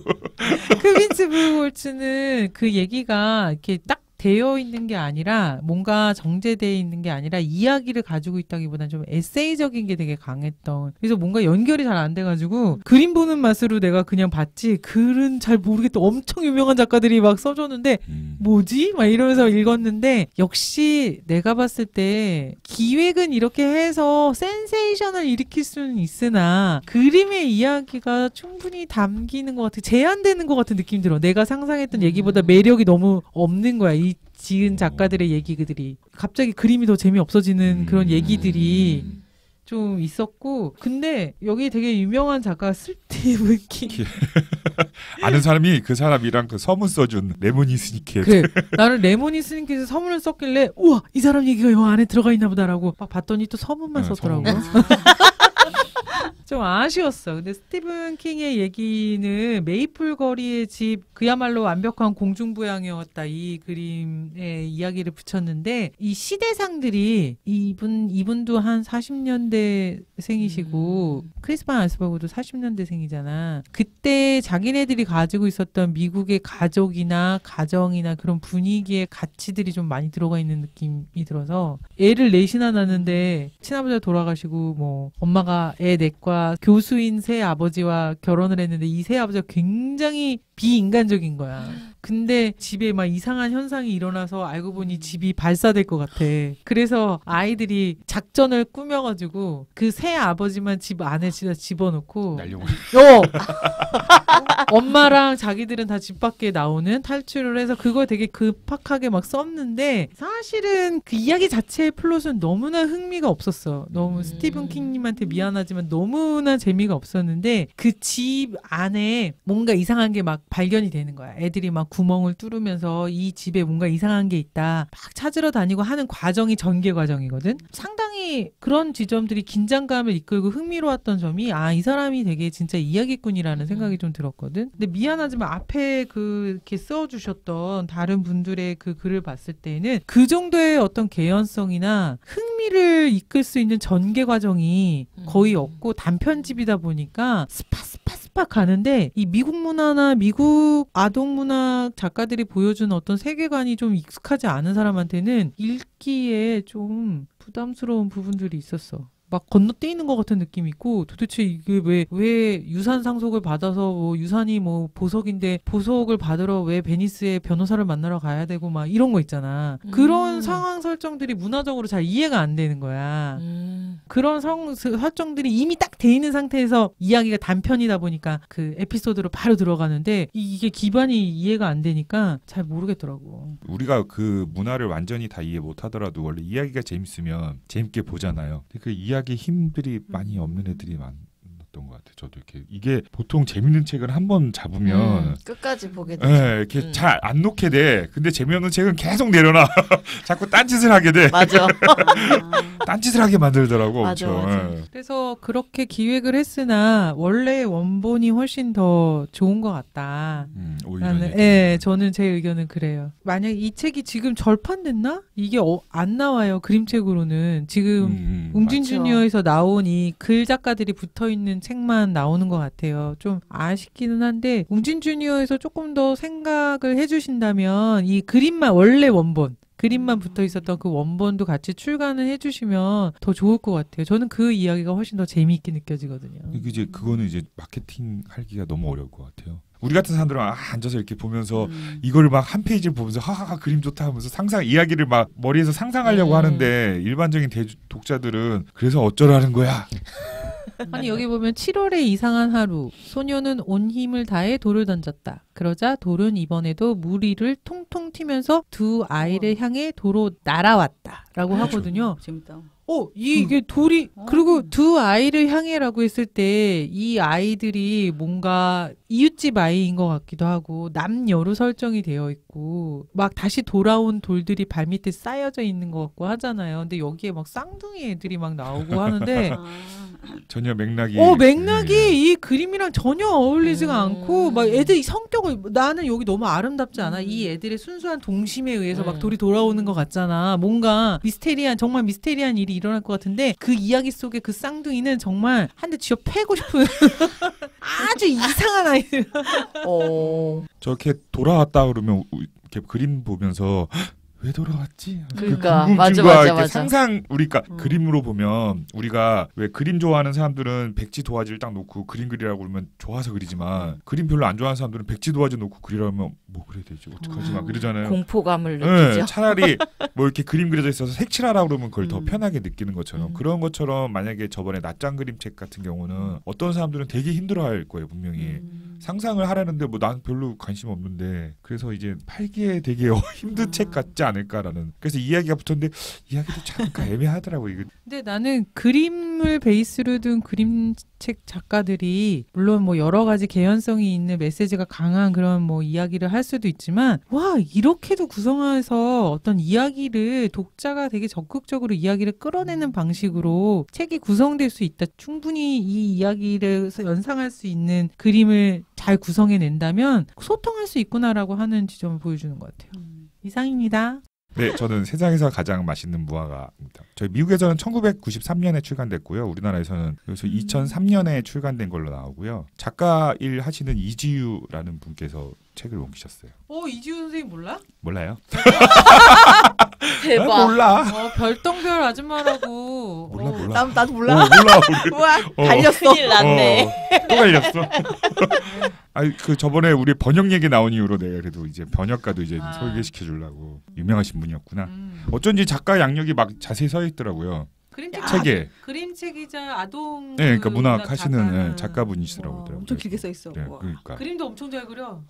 크빈츠 부홀츠는 그 얘기가 이렇게 딱 되어 있는 게 아니라, 뭔가 정제되어 있는 게 아니라, 이야기를 가지고 있다기보다는 좀 에세이적인 게 되게 강했던. 그래서 뭔가 연결이 잘 안 돼가지고 그림 보는 맛으로 내가 그냥 봤지, 글은 잘 모르겠다. 엄청 유명한 작가들이 막 써줬는데 뭐지? 막 이러면서 읽었는데, 역시 내가 봤을 때 기획은 이렇게 해서 센세이션을 일으킬 수는 있으나 그림의 이야기가 충분히 담기는 것 같아. 제한되는 것 같은 느낌 들어. 내가 상상했던 얘기보다 매력이 너무 없는 거야. 이 지은 작가들의 얘기들이. 갑자기 그림이 더 재미없어지는 그런 얘기들이 좀 있었고. 근데 여기 되게 유명한 작가 스티븐 킹. 아는 사람이 그 사람이랑 그 서문 써준 레모니 스니켓. 그래, 나는 레모니 스니켓에서 서문을 썼길래 우와, 이 사람 얘기가 영화 안에 들어가 있나 보다라고 막 봤더니 또 서문만 썼더라고요. 좀 아쉬웠어. 근데 스티븐 킹의 얘기는 메이플 거리의 집, 그야말로 완벽한 공중부양이었다, 이 그림에 이야기를 붙였는데, 이 시대상들이 이분도 한 40년대생이시고 크리스 반 알스버그도 40년대생이잖아. 그때 자기네들이 가지고 있었던 미국의 가족이나 가정이나 그런 분위기의 가치들이 좀 많이 들어가 있는 느낌이 들어서, 애를 넷이나 낳았는데 친아버지가 돌아가시고 뭐 엄마가 애 넷과 교수인 새 아버지와 결혼을 했는데, 이 새 아버지가 굉장히 비인간적인 거야. 근데 집에 막 이상한 현상이 일어나서 알고 보니 집이 발사될 것 같아. 그래서 아이들이 작전을 꾸며가지고 그 새 아버지만 집 안에 진짜 집어넣고 엄마랑 자기들은 다 집 밖에 나오는 탈출을 해서, 그걸 되게 급박하게 막 썼는데, 사실은 그 이야기 자체의 플롯은 너무나 흥미가 없었어. 너무 스티븐 킹님한테 미안하지만 너무나 재미가 없었는데, 그 집 안에 뭔가 이상한 게 막 발견이 되는 거야. 애들이 막 구멍을 뚫으면서 이 집에 뭔가 이상한 게 있다 막 찾으러 다니고 하는 과정이 전개 과정이거든. 상당히 그런 지점들이 긴장감을 이끌고 흥미로웠던 점이, 아, 이 사람이 되게 진짜 이야기꾼이라는 생각이 좀 들었거든. 근데 미안하지만 앞에 그렇게 써주셨던 다른 분들의 그 글을 봤을 때는 그 정도의 어떤 개연성이나 흥미를 이끌 수 있는 전개 과정이 거의 없고, 단편집이다 보니까 스팟 가는데, 이 미국 문화나 미국 아동 문화 작가들이 보여준 어떤 세계관이 좀 익숙하지 않은 사람한테는 읽기에 좀 부담스러운 부분들이 있었어. 막 건너뛰는 것 같은 느낌이 있고, 도대체 이게 왜 유산 상속을 받아서 뭐 유산이 뭐 보석인데 보석을 받으러 왜 베니스에 변호사를 만나러 가야 되고 막 이런 거 있잖아. 그런 상황 설정들이 문화적으로 잘 이해가 안 되는 거야. 그런 설정들이 이미 딱 돼 있는 상태에서 이야기가 단편이다 보니까 그 에피소드로 바로 들어가는데, 이게 기반이 이해가 안 되니까 잘 모르겠더라고. 우리가 그 문화를 완전히 다 이해 못하더라도 원래 이야기가 재밌으면 재밌게 보잖아요. 그 이야기 힘들이 많이 없는 애들이 많았던 것 같아요. 저도 이렇게, 이게 보통 재밌는 책을 한번 잡으면 끝까지 보게 돼. 네, 이렇게 잘 안 놓게 돼. 근데 재미없는 책은 계속 내려놔. 자꾸 딴짓을 하게 돼. 맞아. 딴짓을 하게 만들더라고. 맞아, 맞아. 네. 그래서 그렇게 기획을 했으나 원래 원본이 훨씬 더 좋은 것 같다. 네, 저는 제 의견은 그래요. 만약 이 책이 지금 절판됐나? 이게 안 나와요. 그림책으로는. 지금 웅진주니어에서 나온 이 글 작가들이 붙어있는 책만 나오는 것 같아요. 좀 아쉽기는 한데, 웅진주니어에서 조금 더 생각을 해주신다면 이 그림만, 원래 원본 그림만 붙어 있었던 그 원본도 같이 출간을 해주시면 더 좋을 것 같아요. 저는 그 이야기가 훨씬 더 재미있게 느껴지거든요. 이제 그거는 이제 마케팅 하기가 너무 어려울 것 같아요. 우리 같은 사람들은 앉아서 이렇게 보면서 이걸 막 한 페이지 보면서 하하하 그림 좋다 하면서 상상, 이야기를 막 머리에서 상상하려고 하는데, 일반적인 독자들은 그래서 어쩌라는 거야. 아니, 여기 보면 7월의 이상한 하루, 소녀는 온 힘을 다해 돌을 던졌다. 그러자 돌은 이번에도 무리를 통통 튀면서 두 아이를 향해 도로 날아왔다 라고 하거든요. 재밌다. 이게 돌이, 그리고 두 아이를 향해라고 했을 때 이 아이들이 뭔가 이웃집 아이인 것 같기도 하고 남녀로 설정이 되어 있고 막 다시 돌아온 돌들이 발밑에 쌓여져 있는 것 같고 하잖아요. 근데 여기에 막 쌍둥이 애들이 막 나오고 하는데 전혀 맥락이 이 그림이랑 전혀 어울리지가 않고 막 애들 성격을 나는 여기 너무 아름답지 않아? 이 애들의 순수한 동심에 의해서 막 돌이 돌아오는 것 같잖아. 뭔가 미스테리한, 정말 미스테리한 일이 일어날 것 같은데 그 이야기 속에 그 쌍둥이는 정말 한 대 쥐어 패고 싶은 아주 이상한 아이들. 저렇게 돌아왔다 그러면 이렇게 그림 보면서 왜 돌아왔지? 그러니까 맞아. 상상 우리가 그림으로 보면 우리가 왜 그림 좋아하는 사람들은 백지 도화지를 딱 놓고 그림 그리라고 그러면 좋아서 그리지만 그림 별로 안 좋아하는 사람들은 백지 도화지 놓고 그리라면 뭐 그래야 되지? 어떡하지? 막 그러잖아요. 공포감을 느끼죠. 네, 차라리 뭐 이렇게 그림 그려져 있어서 색칠하라 그러면 그걸 더 편하게 느끼는 것처럼 그런 것처럼 만약에 저번에 낱장 그림책 같은 경우는 어떤 사람들은 되게 힘들어할 거예요. 분명히. 상상을 하라는데 뭐 난 별로 관심 없는데 그래서 이제 팔기에 되게 힘든 책 같지 않을까라는 그래서 이야기가 붙었는데 이야기도 참 애매하더라고 이거. 근데 나는 그림을 베이스로 둔 그림책 작가들이 물론 뭐 여러 가지 개연성이 있는 메시지가 강한 그런 뭐 이야기를 할 수도 있지만 와 이렇게도 구성해서 어떤 이야기를 독자가 되게 적극적으로 이야기를 끌어내는 방식으로 책이 구성될 수 있다. 충분히 이 이야기를 연상할 수 있는 그림을 잘 구성해낸다면 소통할 수 있구나라고 하는 지점을 보여주는 것 같아요. 이상입니다. 네, 저는 세상에서 가장 맛있는 무화과입니다. 저희 미국에서는 1993년에 출간됐고요. 우리나라에서는 여기서 2003년에 출간된 걸로 나오고요. 작가 일 하시는 이지유라는 분께서 책을 옮기셨어요. 이지유 선생님 몰라? 몰라요. 대박. 몰라. 별똥별 아줌마라고. 몰라. 나도 몰라. 몰라. 갈렸어. 큰일 났네. 또 갈렸어. 아니 그 저번에 우리 번역 얘기 나온 이후로 내가 그래도 이제 번역가도 이제 소개시켜 주려고. 유명하신 분이었구나. 어쩐지 작가 양력이 막 자세히 써 있더라고요. 그림책 책에 그림책이자 아동 그러니까 문학 하시는 작가분이시더라고요. 엄청 길게 써 있어. 네, 그러니까. 그림도 엄청 잘 그려.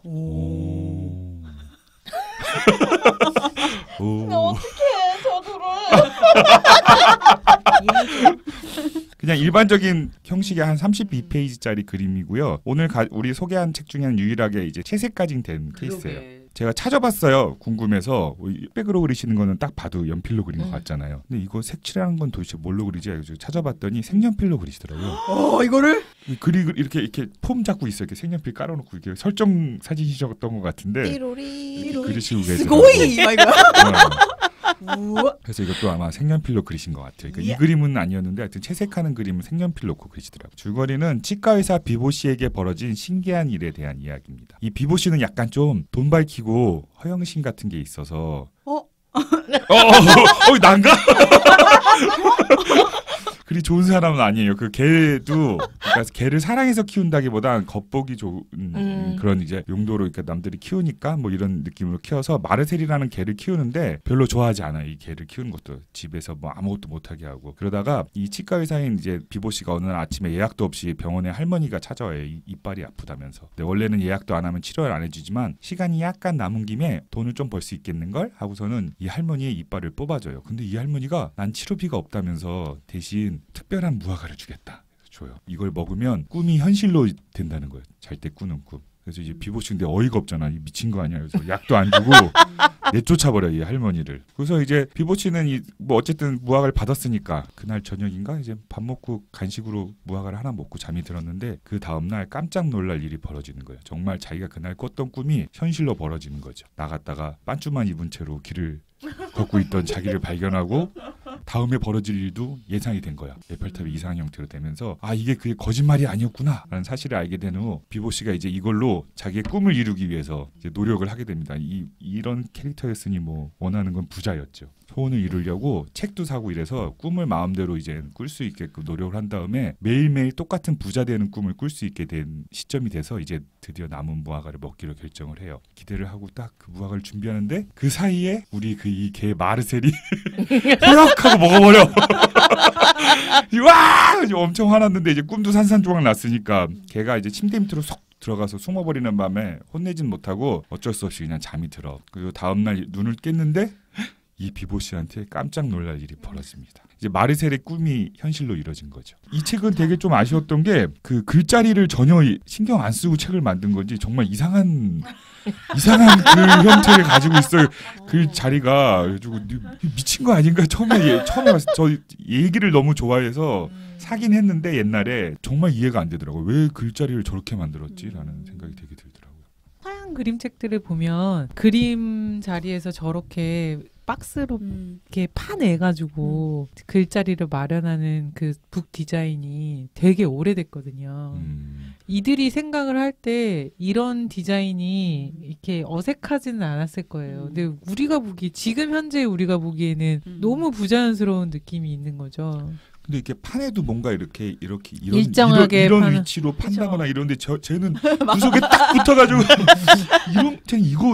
나 어떡해 저 돌을. 그냥 일반적인 형식의 한 32페이지짜리 그림이고요. 오늘 우리 소개한 책 중에는 유일하게 이제 채색까지 된 케이스예요. 제가 찾아봤어요. 궁금해서 백으로 그리시는 거는 딱 봐도 연필로 그린 것 같잖아요. 근데 이거 색칠하는 건 도대체 뭘로 그리지? 찾아봤더니 색연필로 그리시더라고요. 이거를? 이렇게 폼 잡고 있어요. 이렇게 색연필 깔아놓고 이렇게 설정 사진이셨던 것 같은데. 띠로리. 그리시고 계시더라고요. 그래서 이것도 아마 색연필로 그리신 것 같아요. 그러니까 이 그림은 아니었는데 하여튼 채색하는 그림은 색연필 놓고 그리시더라고요. 줄거리는 치과 의사 비보 씨에게 벌어진 신기한 일에 대한 이야기입니다. 이 비보 씨는 약간 좀 돈 밝히고 허영심 같은 게 있어서 난가? 그리 좋은 사람은 아니에요. 그 개도 그러니까 개를 사랑해서 키운다기보단 겉보기 좋은 그런 이제 용도로 그러니까 남들이 키우니까 뭐 이런 느낌으로 키워서 마르셀이라는 개를 키우는데 별로 좋아하지 않아요. 이 개를 키우는 것도 집에서 뭐 아무것도 못하게 하고 그러다가 이 치과 의사인 이제 비보 씨가 어느 날 아침에 예약도 없이 병원에 할머니가 찾아와요. 이빨이 아프다면서. 근데 원래는 예약도 안 하면 치료를 안 해주지만 시간이 약간 남은 김에 돈을 좀 벌 수 있겠는 걸 하고서는 이 할머니의 이빨을 뽑아줘요. 근데 이 할머니가 난 치료비가 없다면서 대신 특별한 무화과를 주겠다. 줘요. 이걸 먹으면 꿈이 현실로 된다는 거예요. 잘 때 꾸는 꿈. 그래서 이제 비보씨인데 어이가 없잖아. 미친 거 아니야. 그래서 약도 안 주고 내쫓아버려 이 할머니를. 그래서 이제 비보씨는 뭐 어쨌든 무화과를 받았으니까 그날 저녁인가 이제 밥 먹고 간식으로 무화과를 하나 먹고 잠이 들었는데 그 다음날 깜짝 놀랄 일이 벌어지는 거예요. 정말 자기가 그날 꿨던 꿈이 현실로 벌어지는 거죠. 나갔다가 반쭈만 입은 채로 길을 걷고 있던 자기를 발견하고 다음에 벌어질 일도 예상이 된 거야. 에펠탑이 이상한 형태로 되면서 아 이게 그게 거짓말이 아니었구나 라는 사실을 알게 된 후 비보 씨가 이제 이걸로 자기의 꿈을 이루기 위해서 이제 노력을 하게 됩니다. 이런 캐릭터였으니 뭐 원하는 건 부자였죠. 소원을 이루려고 책도 사고 이래서 꿈을 마음대로 이제 꿀 수 있게끔 노력을 한 다음에 매일매일 똑같은 부자 되는 꿈을 꿀 수 있게 된 시점이 돼서 이제 드디어 남은 무화과를 먹기로 결정을 해요. 기대를 하고 딱 그 무화과를 준비하는데 그 사이에 우리 그 이 개 마르셀이 호락 하고 먹어버려. 와! 엄청 화났는데 이제 꿈도 산산조각 났으니까 개가 이제 침대 밑으로 쏙 들어가서 숨어버리는 밤에 혼내진 못하고 어쩔 수 없이 그냥 잠이 들어. 그리고 다음날 눈을 깼는데 이 비보 씨한테 깜짝 놀랄 일이 벌어집니다. 이제 마르셀의 꿈이 현실로 이뤄진 거죠. 이 책은 되게 좀 아쉬웠던 게 그 글자리를 전혀 신경 안 쓰고 책을 만든 건지 정말 이상한 그 형태를 가지고 있어요. 그 자리가 미친 거 아닌가 처음에 왔을 때 저 얘기를 너무 좋아해서 사긴 했는데 옛날에 정말 이해가 안 되더라고요. 왜 글자리를 저렇게 만들었지라는 생각이 되게 들더라고요. 서양 그림책들을 보면 그림 자리에서 저렇게 박스로 이렇게 파내가지고 글자리를 마련하는 그 북 디자인이 되게 오래됐거든요. 이들이 생각을 할 때 이런 디자인이 이렇게 어색하지는 않았을 거예요. 근데 우리가 보기 지금 현재 우리가 보기에는 너무 부자연스러운 느낌이 있는 거죠. 근데 이렇게 판에도 뭔가 이렇게 이런 위치로 판다거나 이런데 쟤는 구석에 딱 붙어가지고 이런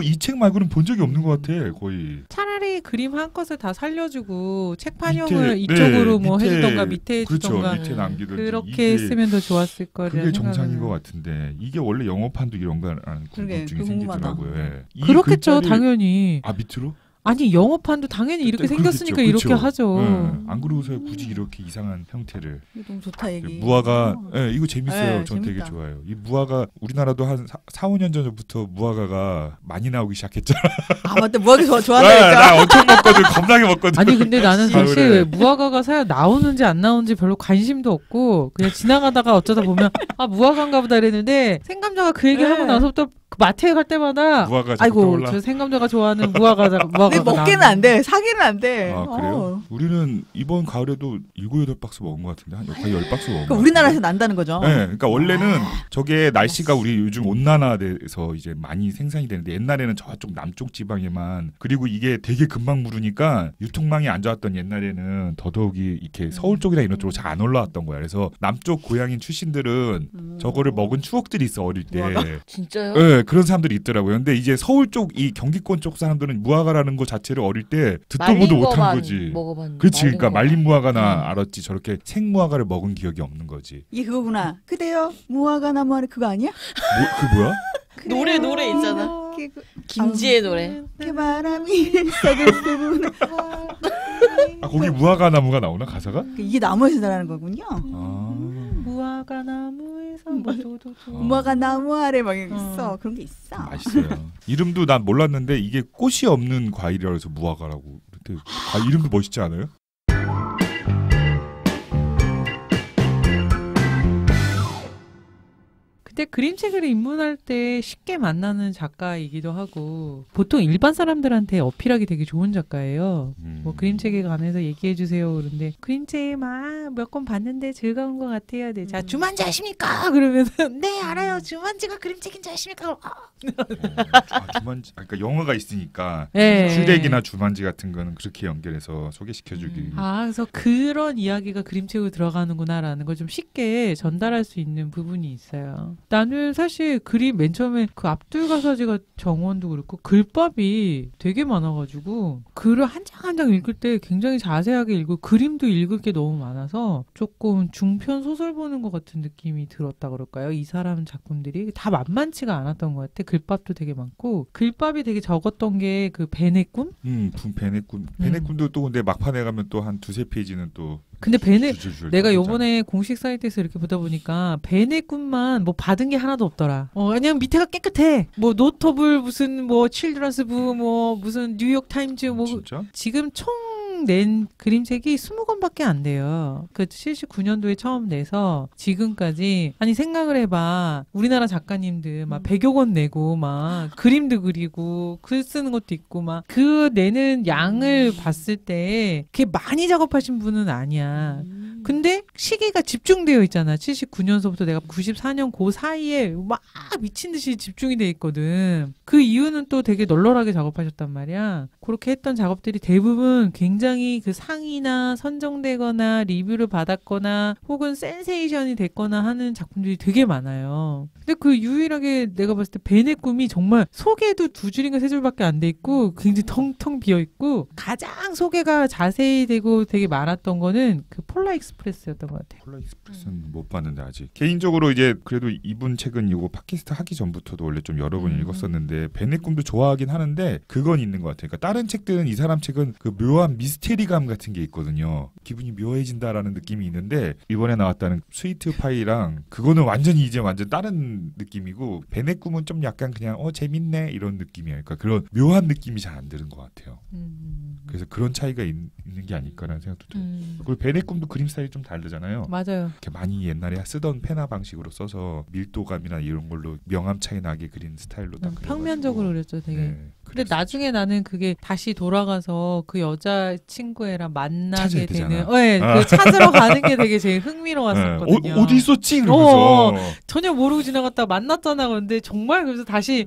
이 책 말고는 본 적이 없는 것 같아 거의. 차라리 그림 한 컷을 다 살려주고 책판형을 이쪽으로 뭐 해주던가 밑에 해주던가 밑에 남기든지 그렇게 했으면 더 좋았을 거라는. 그게 정상인 것 같은데 이게 원래 영어판도 이런 거 궁금증이 생기더라고요. 예. 그렇겠죠 당연히. 아 밑으로? 아니 영어판도 당연히 이렇게 생겼으니까 그렇겠죠. 이렇게 그렇죠. 하죠. 네. 안 그러고서 굳이 이렇게 이상한 형태를. 이거 너무 좋다 얘기. 무화과 네, 이거 재밌어요. 전 되게 좋아요. 이 무화과 우리나라도 한 4~5년 전부터 무화과가 많이 나오기 시작했잖아. 아 맞다 무화과 좋아하니까. 나 엄청 먹거든. 겁나게 먹거든. 아니 근데 나는 사실 왜 무화과가 사야 나오는지 안 나오는지 별로 관심도 없고 그냥 지나가다가 어쩌다 보면 아 무화과인가 보다 이랬는데 생감자가 그 얘기하고 나서부터 마트에 갈 때마다 아이고 저 생감자가 좋아하는 무화과가 근데 먹기는 안 돼. 사기는 안 돼. 아 그래요? 우리는 이번 가을에도 7~8박스 먹은 것 같은데 한 거의 10박스 먹은 거. 우리나라에서 난다는 거죠? 네. 그러니까 원래는 저게 날씨가 우리 요즘 온난화돼서 이제 많이 생산이 되는데 옛날에는 저쪽 남쪽 지방에만 그리고 이게 되게 금방 무르니까 유통망이 안 좋았던 옛날에는 더더욱이 이렇게 서울 쪽이나 이런 쪽으로 잘 안 올라왔던 거야. 그래서 남쪽 고향인 출신들은 저거를 먹은 추억들이 있어 어릴 때. 진짜요? 네. 그런 사람들이 있더라고요. 근데 이제 서울 쪽 이 경기권 쪽 사람들은 무화과라는 거 자체를 어릴 때 듣도 보도 못한 거지. 그렇지, 그러니까 말린 무화과나 알았지. 저렇게 생무화과를 먹은 기억이 없는 거지. 이게 그거구나. 그대요 무화과 나무 아래 그거 아니야? 뭐, 그 뭐야? 노래 있잖아. 김지의 노래. 그 바람이 새근새근. 아 거기 무화과 나무가 나오나 가사가? 이게 나무에서 나라는 거군요. 무화과 나무에서 무화과 나무 아래 막 있어. 그런 게 있어. 맛있어요. 이름도 난 몰랐는데 이게 꽃이 없는 과일이라 해서 무화과라고. 근데 아, 이름도 멋있지 않아요? 근데 그림책을 입문할 때 쉽게 만나는 작가이기도 하고 보통 일반 사람들한테 어필하기 되게 좋은 작가예요. 뭐 그림책에 관해서 얘기해 주세요. 그런데 그림책 막 몇 권 봤는데 즐거운 것 같아요. 네. 자 주만지 아십니까? 그러면서 네 알아요. 주만지가 그림책인지 아십니까? 아, 주만지. 그러니까 영화가 있으니까 슈렉이나 네. 주만지 같은 거는 그렇게 연결해서 소개시켜주기. 아 그래서 그런 이야기가 그림책으로 들어가는구나라는 걸 좀 쉽게 전달할 수 있는 부분이 있어요. 나는 사실 그림 맨 처음에 그 압둘 가사지가 정원도 그렇고 글밥이 되게 많아가지고 글을 한 장 한 장 읽을 때 굉장히 자세하게 읽고 그림도 읽을 게 너무 많아서 조금 중편 소설 보는 것 같은 느낌이 들었다 그럴까요? 이 사람 작품들이 다 만만치가 않았던 것 같아. 글밥도 되게 많고 글밥이 되게 적었던 게 그 벤의 꿈? 벤의 꿈. 벤의 꿈도 또 근데 막판에 가면 또 한 2~3페이지는 또 근데 벤의 내가 요번에 공식 사이트에서 이렇게 보다 보니까 벤의 꿈만 뭐 받은 게 하나도 없더라. 그냥 밑에가 깨끗해. 뭐 노터블 무슨 뭐 칠드런스 부 뭐 무슨 뉴욕 타임즈 뭐 진짜? 지금 총 낸 그림책이 20권밖에 안 돼요. 그 79년도에 처음 내서 지금까지 아니 생각을 해봐. 우리나라 작가님들 막 100여 권 내고 막 그림도 그리고 글 쓰는 것도 있고 막 그 내는 양을 봤을 때 그게 많이 작업하신 분은 아니야. 근데 시기가 집중되어 있잖아. 79년서부터 내가 94년 그 사이에 막 미친 듯이 집중이 돼 있거든. 그 이유는 또 되게 널널하게 작업하셨단 말이야. 그렇게 했던 작업들이 대부분 굉장히 그 상이나 선정되거나 리뷰를 받았거나 혹은 센세이션이 됐거나 하는 작품들이 되게 많아요. 근데 그 유일하게 내가 봤을 때 벤의 꿈이 정말 소개도 2줄인가 3줄밖에 안 돼 있고 굉장히 텅텅 비어 있고 가장 소개가 자세히 되고 되게 많았던 거는 그 폴라 익스프레스 폴라엑스프레스였던 것 같아요. 폴라엑스프레스는 못 봤는데 아직. 개인적으로 이제 그래도 이분 책은 이거 팟캐스트 하기 전부터도 원래 좀 여러 번 읽었었는데 벤의 꿈도 좋아하긴 하는데 그건 있는 것 같아요. 그러니까 다른 책들은 이 사람 책은 그 묘한 미스테리감 같은 게 있거든요. 기분이 묘해진다라는 느낌이 있는데 이번에 나왔다는 스위트 파이랑 그거는 완전히 이제 완전 다른 느낌이고 벤의 꿈은 좀 약간 그냥 재밌네 이런 느낌이야. 그러니까 그런 묘한 느낌이 잘 안 드는 것 같아요. 그래서 그런 차이가 있는 게 아닐까라는 생각도 들어요. 그리고 벤의 꿈도 그림 스타일이 좀 다르잖아요. 맞아요. 이렇게 많이 옛날에 쓰던 페나 방식으로 써서 밀도감이나 이런 걸로 명암 차이 나게 그린 스타일로 딱 평면적으로 그렸죠 되게. 네, 근데 나중에 나는 그게 다시 돌아가서 그 여자친구애랑 만나게 되는 네, 그 찾으러 가는 게 되게 제일 흥미로웠었거든요. 어디 있었지? 이러면서 전혀 모르고 지나갔다가 만났잖아. 그런데 정말 그래서 다시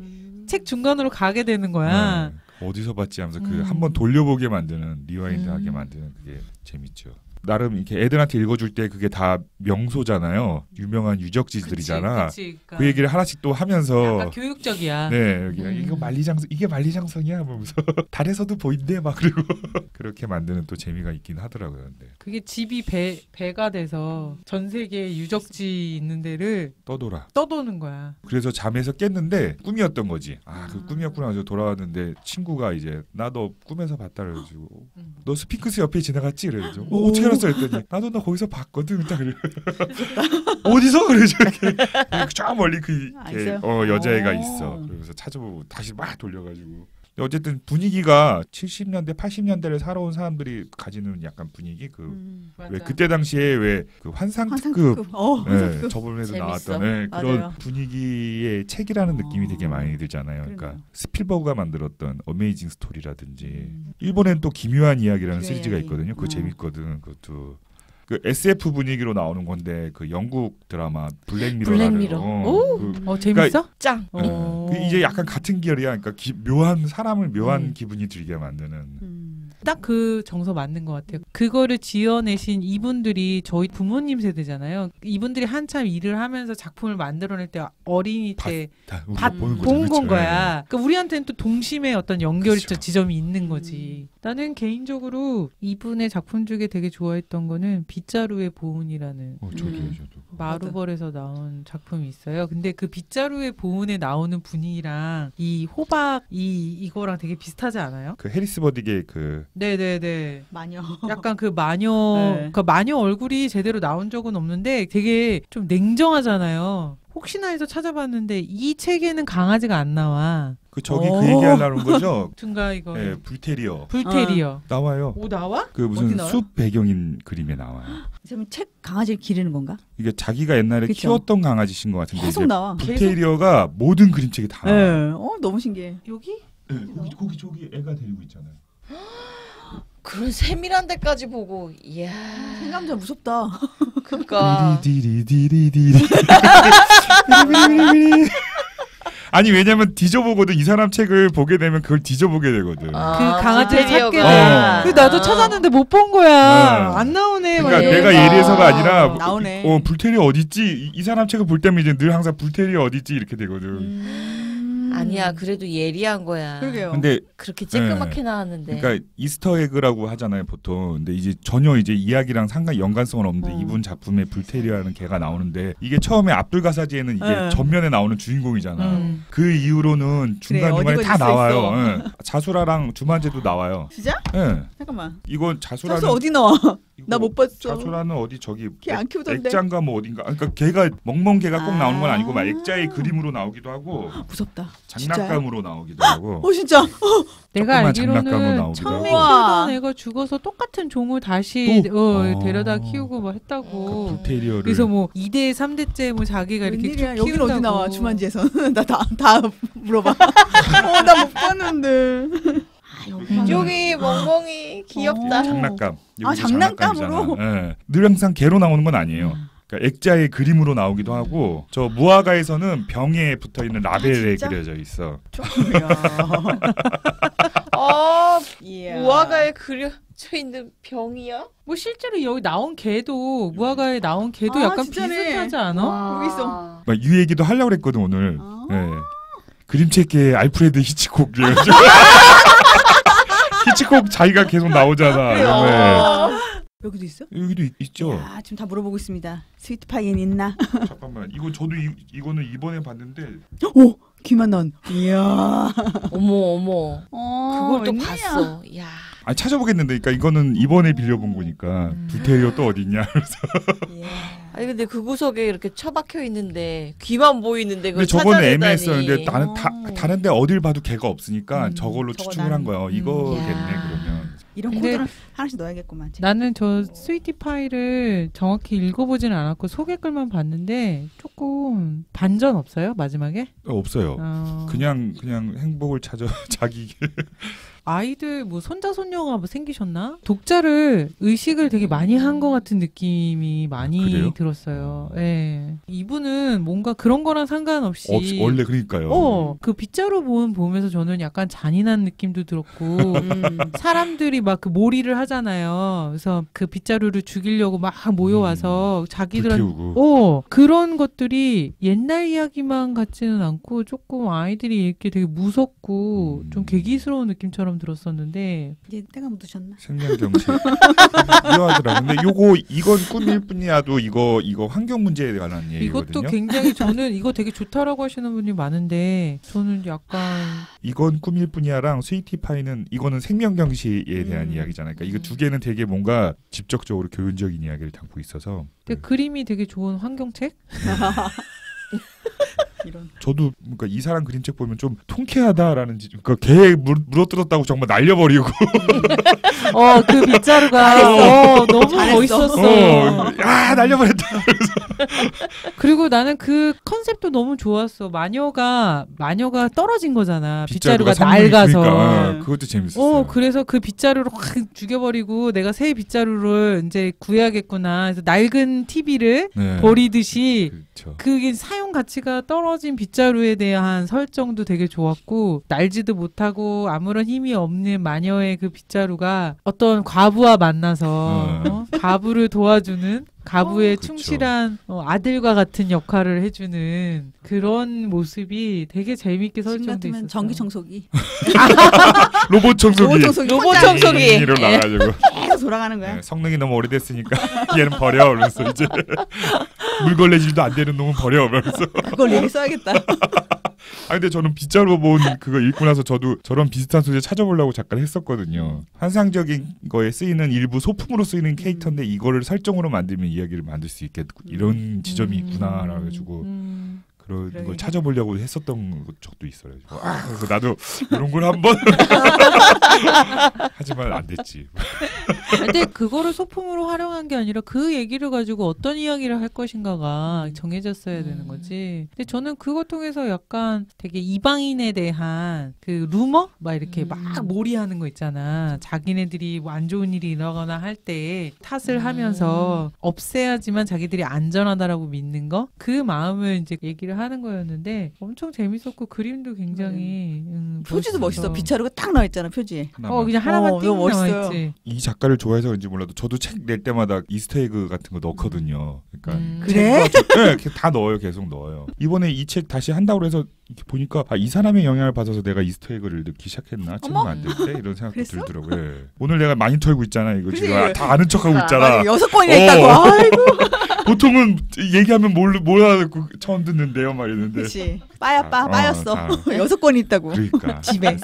책 중간으로 가게 되는 거야. 어디서 봤지 하면서 그 한번 돌려보게 만드는 리와인드하게 만드는 그게 재밌죠. 나름 이렇게 애들한테 읽어줄 때 그게 다 명소잖아요. 유명한 유적지들이잖아. 그치, 그러니까. 그 얘기를 하나씩 또 하면서 약간 교육적이야. 네, 여기 이거 만리장성 이게 만리장성이야, 하면서 달에서도 보인대 막 그리고 그렇게 만드는 또 재미가 있긴 하더라고요. 근데 그게 집이 배가 돼서 전 세계 유적지 있는 데를 떠도는 거야. 그래서 잠에서 깼는데 꿈이었던 거지. 아, 그 꿈이었구나. 그래서 돌아왔는데 친구가 이제 나 너 꿈에서 봤다 그래가지고 너 스핑크스 옆에 지나갔지 그래가지고 어떻게 했더니 나도 나 거기서 봤거든. 딱 그래. 어디서 그러죠? 이렇게 쫙 멀리 그 여자애가 있어. 그러면서 찾아보고 다시 막 돌려가지고. 어쨌든 분위기가 70년대 80년대를 살아온 사람들이 가지는 약간 분위기 왜 그때 당시에 왜 그 환상특급 네, 저번에도 나왔던 그런 분위기의 책이라는 느낌이 되게 많이 들잖아요. 그러니까 스필버그가 만들었던 어메이징 스토리라든지 일본엔 또 기묘한 이야기라는 시리즈가 있거든요. 그거 재밌거든. 그것도 그 SF 분위기로 나오는 건데 그 영국 드라마 블랙미러라는 재밌어? 그러니까, 짱! 이제 약간 같은 계열이야. 그러니까 묘한 사람을 묘한 기분이 들게 만드는 딱 그 정서 맞는 것 같아요. 그거를 지어내신 이분들이 저희 부모님 세대잖아요. 이분들이 한참 일을 하면서 작품을 만들어낼 때 어린이 때 본 건 거야. 그러니까 우리한테는 또 동심의 어떤 연결이 지점이 있는 거지. 나는 개인적으로 이분의 작품 중에 되게 좋아했던 거는 빗자루의 보은이라는 마루벌에서 나온 작품이 있어요. 근데 그 빗자루의 보은에 나오는 분위기랑 이 호박 이거랑 되게 비슷하지 않아요? 그 해리스 버딕의 그 네네네 마녀 약간 그 그러니까 마녀 얼굴이 제대로 나온 적은 없는데 되게 좀 냉정하잖아요. 혹시나 해서 찾아봤는데 이 책에는 강아지가 안 나와. 그 얘기하려는 거죠. 둔가 이거. 네, 불테리어. 나와요. 오 나와? 그 무슨 숲 배경인 그림에 나와요. 그러면 책 강아지를 기르는 건가? 이게 자기가 옛날에 키웠던 강아지신 것 같은데 계속 나와. 불테리어가 모든 그림책에 다 나와요. 너무 신기해. 여기? 네, 거기 저기 애가 데리고 있잖아요. 그런 세밀한 데까지 보고 이야 생감자 무섭다. 그러니까. 아니 왜냐면 뒤져보거든. 이 사람 책을 보게 되면 그걸 뒤져보게 되거든. 그 강아지를 찾게 돼. 나도 찾았는데 못 본 거야. 안 나오네. 그러니까 내가 예리해서가 아니라 나오네. 불테리어 어딨지? 이 사람 책을 볼 때면 이제 늘 항상 불테리어 어딨지 이렇게 되거든. 아니야 그래도 예리한 거야. 그러게요. 근데 그렇게 쬐끄맣게 나왔는데. 그러니까 이스터에그라고 하잖아요 보통. 근데 이제 전혀 이제 이야기랑 연관성은 없는데 이분 작품에 불테리어라는 개가 나오는데 이게 처음에 압둘 가사지에는 이게 전면에 나오는 주인공이잖아. 그 이후로는 중간중간에 다 나와요. 자수라랑 주만제도 나와요. 진짜? 네. 잠깐만. 이건 자수 어디 나와? 나 못 봤어. 자수라는 어디 저기 걔 안 키우던데. 액자인가 뭐 어딘가. 그러니까 걔가 멍멍개가 꼭 나오는 건 아니고 막 액자의 그림으로 나오기도 하고. 무섭다. 장난감으로 진짜요? 나오기도 하고. 진짜. 내가 알기로는 처음에 키우던 애가 죽어서 똑같은 종을 다시 데려다 키우고 뭐 했다고. 그 불테리어를. 그래서 뭐 2대 3대째 뭐 자기가 이렇게 키운다고. 여긴 어디 나와 주만지에서는. 나 다 물어봐. 나 못 봤는데. 여기 멍멍이 귀엽다. 장난감. 장난감으로. 네. 늘 항상 개로 나오는 건 아니에요. 그러니까 액자의 그림으로 나오기도 하고 저 무화과에서는 병에 붙어있는 라벨에 그려져 있어. 무화과에 그려져 있는 병이야? 뭐 실제로 여기 나온 개도 무화과에 나온 개도 약간 진짜네. 비슷하지 않아? 여기 있어. 이 얘기도 하려고 그랬거든 오늘. 네. 그림책계의 알프레드 히치콕. 히치콕 자기가 계속 나오잖아. 여기도 있어? 여기도 있죠. 야, 지금 다 물어보고 있습니다. 스위트파이엔 있나? 잠깐만, 이거 저도 이거는 이번에 봤는데. 오, 귀만원. 이야. 어머 어머. 그걸 또 봤어. 야. 아 찾아보겠는데, 그러니까 이거는 이번에 빌려본 거니까 불태리어 또 어딨냐. 그래서. 예. 아니 근데 그 구석에 이렇게 처박혀 있는데 귀만 보이는데 그걸 찾아내다니. 저거는 애매했었는데 다른데 어딜 봐도 개가 없으니까 저걸로 추측을 난... 한 거예요. 이거겠네 그러면. 이런 코드를 하나씩 넣어야겠구만. 나는 저 스위티파이를 정확히 읽어보지는 않았고 소개글만 봤는데 조금 반전 없어요? 마지막에? 없어요. 그냥 행복을 찾아 자기 길. 아이들 뭐 손자 손녀가 뭐 생기셨나? 독자를 의식을 되게 많이 한 것 같은 느낌이 많이 그래요? 들었어요. 예. 이분은 뭔가 그런 거랑 상관없이 원래 그러니까요. 그 빗자루 보은 보면서 저는 약간 잔인한 느낌도 들었고 사람들이 막 그 몰이를 하잖아요. 그래서 그 빗자루를 죽이려고 막 모여와서 자기들한테 그런 것들이 옛날 이야기만 같지는 않고 조금 아이들이 이렇게 되게 무섭고 좀 괴기스러운 느낌처럼 들었었는데 이제 때가 묻으셨나? 생명경제 필요하더라. 근데 요거 이건 꿈일 뿐이야도 이거 환경 문제에 관한 얘기거든요. 이것도 굉장히 저는 이거 되게 좋다라고 하시는 분이 많은데 저는 약간 이건 꿈일 뿐이야랑 스위티파이는 이거는 생명경시에 대한 이야기잖아요. 그러니까 이거 두 개는 되게 뭔가 직접적으로 교훈적인 이야기를 담고 있어서. 근데 그림이 되게 좋은 환경책? 이런. 저도 그러니까 이 사람 그림책 보면 좀 통쾌하다라는 그러니까 개 물어뜯었다고 정말 날려버리고 그 빗자루가 너무 멋있었어. 야 날려버렸다. 그리고 나는 그 컨셉도 너무 좋았어. 마녀가 떨어진 거잖아. 빗자루가 낡아서. 그러니까. 그것도 재밌었어. 그래서 그 빗자루로 확 죽여버리고 내가 새 빗자루를 이제 구해야겠구나. 그래서 낡은 TV를 버리듯이 그쵸. 그게 사용 가치가 떨어진 빗자루에 대한 설정도 되게 좋았고 날지도 못하고 아무런 힘이 없는 마녀의 그 빗자루가 어떤 과부와 만나서 과부를 도와주는 가부의 충실한 아들과 같은 역할을 해주는 그런 모습이 되게 재밌게 설정돼 있었어요. 전기 청소기, 로봇 청소기 이로 나가지고 계속 돌아가는 거야. 네, 성능이 너무 오래됐으니까 얘는 버려. 그래서 이제 물걸레질도 안 되는 놈은 버려. 그래서 그걸 여기 써야겠다. 아 근데 저는 빗자루 본 그거 읽고 나서 저도 저런 비슷한 소재 찾아보려고 잠깐 했었거든요. 환상적인 거에 쓰이는 일부 소품으로 쓰이는 캐릭터인데 이거를 설정으로 만들면 이야기를 만들 수 있겠고 이런 지점이 있구나라고 해주고 그런 걸 찾아보려고 했었던 적도 있어요. 그래서 나도 이런 걸 한번 하지만 안 됐지. 근데 그거를 소품으로 활용한 게 아니라 그 얘기를 가지고 어떤 이야기를 할 것인가가 정해졌어야 되는 거지. 근데 저는 그것 통해서 약간 되게 이방인에 대한 그 루머? 막 이렇게 막 몰이하는 거 있잖아. 자기네들이 뭐 안 좋은 일이 일어나거나 할 때 탓을 하면서 없애야지만 자기들이 안전하다라고 믿는 거? 그 마음을 이제 얘기를 하는 거였는데 엄청 재밌었고 그림도 굉장히 표지도 멋있어. 빗자루가 딱 나와있잖아 표지에. 그냥 하나만 띵 나와있지. 이 작가를 좋아해서 그런지 몰라도 저도 책 낼 때마다 이스터에그 같은 거 넣거든요. 그러니까 그래? 네, 다 넣어요. 계속 넣어요. 이번에 이 책 다시 한다고 해서 이렇게 보니까 이 사람의 영향을 받아서 내가 이스터에그를 넣기 시작했나? 책을 만들 때 이런 생각도 들더라고요. 네. 오늘 내가 많이 털고 있잖아. 이거 지금 다 아는 척하고 있잖아. 6권이나 있다고. 아이고. 보통은 얘기하면 뭐라 처음 듣는데요, 막 이랬는데. 그렇지. 빠였어. 6권이 있다고. 그러니까. 집에.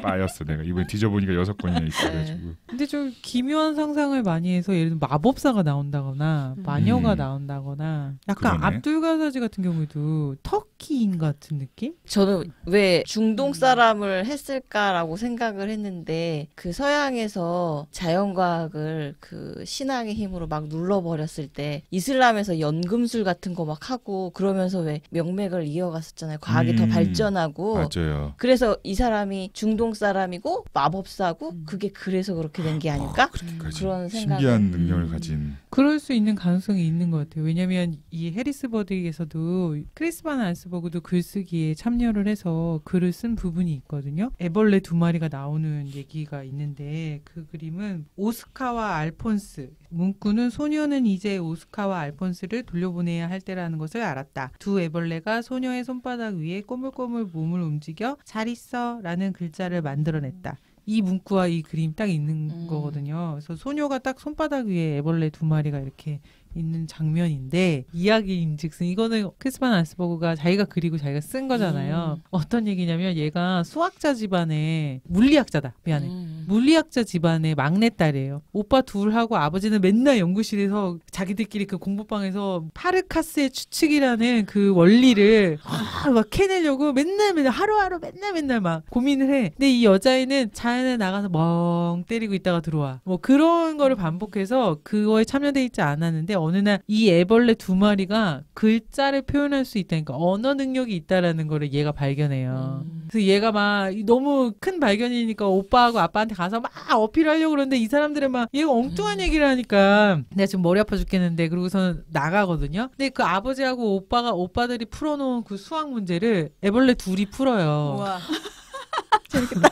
빠였어. 내가 이번에 뒤져보니까 6권이나 있어가지고. 네. 근데 좀 기묘한 상상을 많이 해서 예를 들면 마법사가 나온다거나 마녀가 나온다거나 약간 압둘가사지 같은 경우에도 터키인 같은 느낌? 저는 왜 중동 사람을 했을까라고 생각을 했는데 그 서양에서 자연과학을 그 신앙의 힘으로 막 눌러버렸을 때 이슬람에서 연금술 같은 거 막 하고 그러면서 왜 명맥을 이어갔었잖아요. 과학이 더 발전하고. 맞아요. 그래서 이 사람이 중동 사람이고 마법사고 그게 그래서 그렇게 된 게 아닐까? 그런 생각. 신비한 능력을 가진. 그럴 수 있는 가능성이 있는 것 같아요. 왜냐하면 이 해리스버드에서도 크리스 반 알스버그도 글쓰기에 참여를 해서 글을 쓴 부분이 있거든요. 애벌레 2마리가 나오는 얘기가 있는데 그 그림은 오스카와 알폰스. 문구는 소녀는 이제 오스카와 알폰스를 돌려보내야 할 때라는 것을 알았다. 두 애벌레가 소녀의 손바닥 위에 꼬물꼬물 몸을 움직여 잘 있어 라는 글자를 만들어냈다. 이 문구와 이 그림 딱 있는 거거든요. 그래서 소녀가 딱 손바닥 위에 애벌레 두 마리가 이렇게 있는 장면인데 이야기인즉슨 이거는 크리스 반 알스버그가 자기가 그리고 자기가 쓴 거잖아요. 어떤 얘기냐면 얘가 수학자 집안의 물리학자다. 미안해. 물리학자 집안의 막내딸이에요. 오빠 둘하고 아버지는 맨날 연구실에서 자기들끼리 그 공부방에서 파르카스의 추측이라는 그 원리를 막 캐내려고 맨날 하루하루 맨날 막 고민을 해. 근데 이 여자애는 자연에 나가서 멍 때리고 있다가 들어와. 뭐 그런 거를 반복해서 그거에 참여돼 있지 않았는데 어느 날 이 애벌레 두 마리가 글자를 표현할 수 있다니까 언어 능력이 있다라는 거를 얘가 발견해요. 그래서 얘가 막 너무 큰 발견이니까 오빠하고 아빠한테 가서 막 어필하려고 그러는데 이 사람들은 막 얘가 엉뚱한 얘기를 하니까 내가 지금 머리 아파 죽겠는데 그러고서는 나가거든요. 근데 그 아버지하고 오빠들이 풀어놓은 그 수학 문제를 애벌레 둘이 풀어요. 우와. 재밌겠다.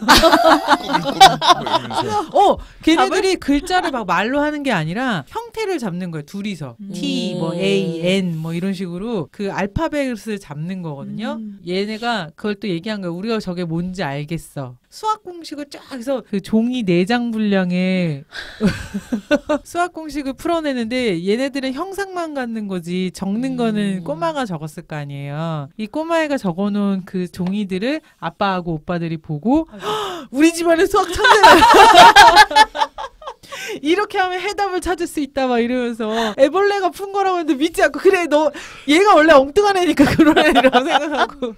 걔네들이 글자를 막 말로 하는 게 아니라 형태를 잡는 거예요. 둘이서 T, 뭐 A, N 뭐 이런 식으로 그 알파벳을 잡는 거거든요. 얘네가 그걸 또 얘기한 거예요. 우리가 저게 뭔지 알겠어. 수학 공식을 쫙 해서 그 종이 4장 분량의 수학 공식을 풀어내는데 얘네들은 형상만 갖는 거지 적는 거는 꼬마가 적었을 거 아니에요. 이 꼬마애가 적어놓은 그 종이들을 아빠하고 오빠들이 보고 우리 집안에 수학 천재다. 이렇게 하면 해답을 찾을 수 있다 막 이러면서 애벌레가 푼 거라고 했는데 믿지 않고 그래 너 얘가 원래 엉뚱한 애니까 그런 애라고 생각하고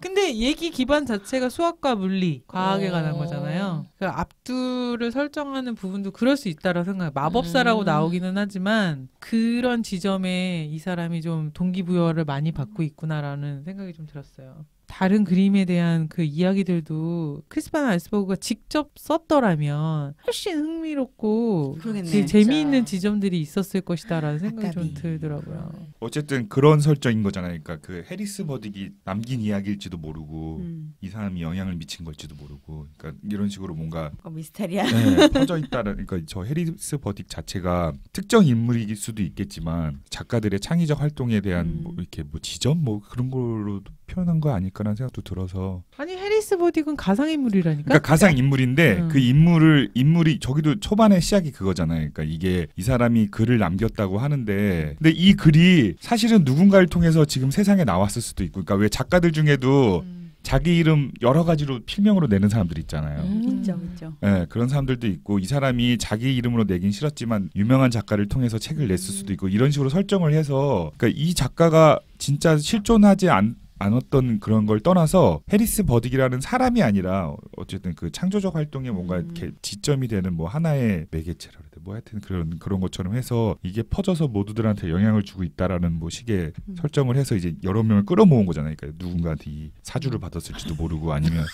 근데 얘기 기반 자체가 수학과 물리 과학에 관한 거잖아요. 그러니까 압두를 설정하는 부분도 그럴 수 있다라고 생각해요. 마법사라고 나오기는 하지만 그런 지점에 이 사람이 좀 동기부여를 많이 받고 있구나라는 생각이 좀 들었어요. 다른 그림에 대한 그 이야기들도 크리스 반 알스버그가 직접 썼더라면 훨씬 흥미롭고 그러겠네, 재미있는 지점들이 있었을 것이다라는 생각이 좀 들더라고요. 어쨌든 그런 설정인 거잖아요. 그러니까 그 해리스 버딕이 남긴 이야기일지도 모르고 이 사람이 영향을 미친 걸지도 모르고 그러니까 이런 식으로 뭔가 미스테리한 네, 퍼져있다라는 그러니까 저 해리스 버딕 자체가 특정 인물일 수도 있겠지만 작가들의 창의적 활동에 대한 뭐 이렇게 뭐 지점 뭐 그런 걸로 표현한 거 아닐까라는 생각도 들어서. 아니 해리스 버딕은 가상인물이라니까. 그러니까 가상인물인데 그 인물이 저기도 초반에 시작이 그거잖아요. 그러니까 이게 이 사람이 글을 남겼다고 하는데 근데 이 글이 사실은 누군가를 통해서 지금 세상에 나왔을 수도 있고 그러니까 왜 작가들 중에도 자기 이름 여러 가지로 필명으로 내는 사람들 있잖아요. 있죠, 있죠. 네, 그런 사람들도 있고 이 사람이 자기 이름으로 내긴 싫었지만 유명한 작가를 통해서 책을 냈을 수도 있고 이런 식으로 설정을 해서 그러니까 이 작가가 진짜 실존하지 않았던 그런 걸 떠나서 해리스 버딕이라는 사람이 아니라 어쨌든 그 창조적 활동에 뭔가 이렇게 지점이 되는 뭐 하나의 매개체라 그래. 뭐 하여튼 그런 것처럼 해서 이게 퍼져서 모두들한테 영향을 주고 있다라는 뭐 식의 설정을 해서 이제 여러 명을 끌어모은 거잖아요. 그러니까 누군가한테 이 사주를 받았을지도 모르고 아니면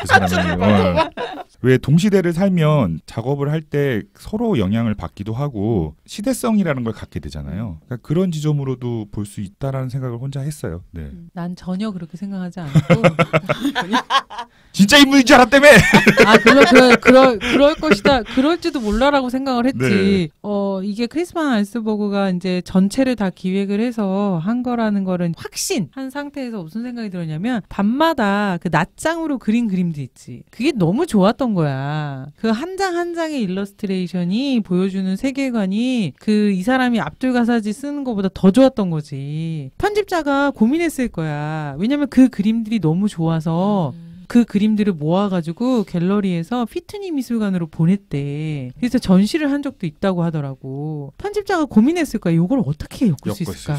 그 사람은 왜 동시대를 살면 작업을 할 때 서로 영향을 받기도 하고 시대성이라는 걸 갖게 되잖아요. 그러니까 그런 지점으로도 볼 수 있다라는 생각을 혼자 했어요. 네. 난 전혀 그렇게 생각하지 않았고 진짜 인물인 줄 알았다며. 아 그럴 것이다. 그럴지도 몰라라고 생각을 했지. 네. 이게 크리스 반 알스버그가 이제 전체를 다 기획을 해서 한 거라는 거를 확신한 상태에서 무슨 생각이 들었냐면 밤마다 그 낮장으로 그린 그림도 있지. 그게 너무 좋았던 거야. 그 한 장 한 장의 일러스트레이션이 보여주는 세계관이 그 이 사람이 압둘 가사지 쓰는 거보다 더 좋았던 거지. 편집자가 고민했을 거야. 왜냐면 그 그림들이 너무 좋아서 그 그림들을 모아가지고 갤러리에서 피트니 미술관으로 보냈대. 그래서 전시를 한 적도 있다고 하더라고. 편집자가 고민했을 거야. 이걸 어떻게 엮을 수 있을까?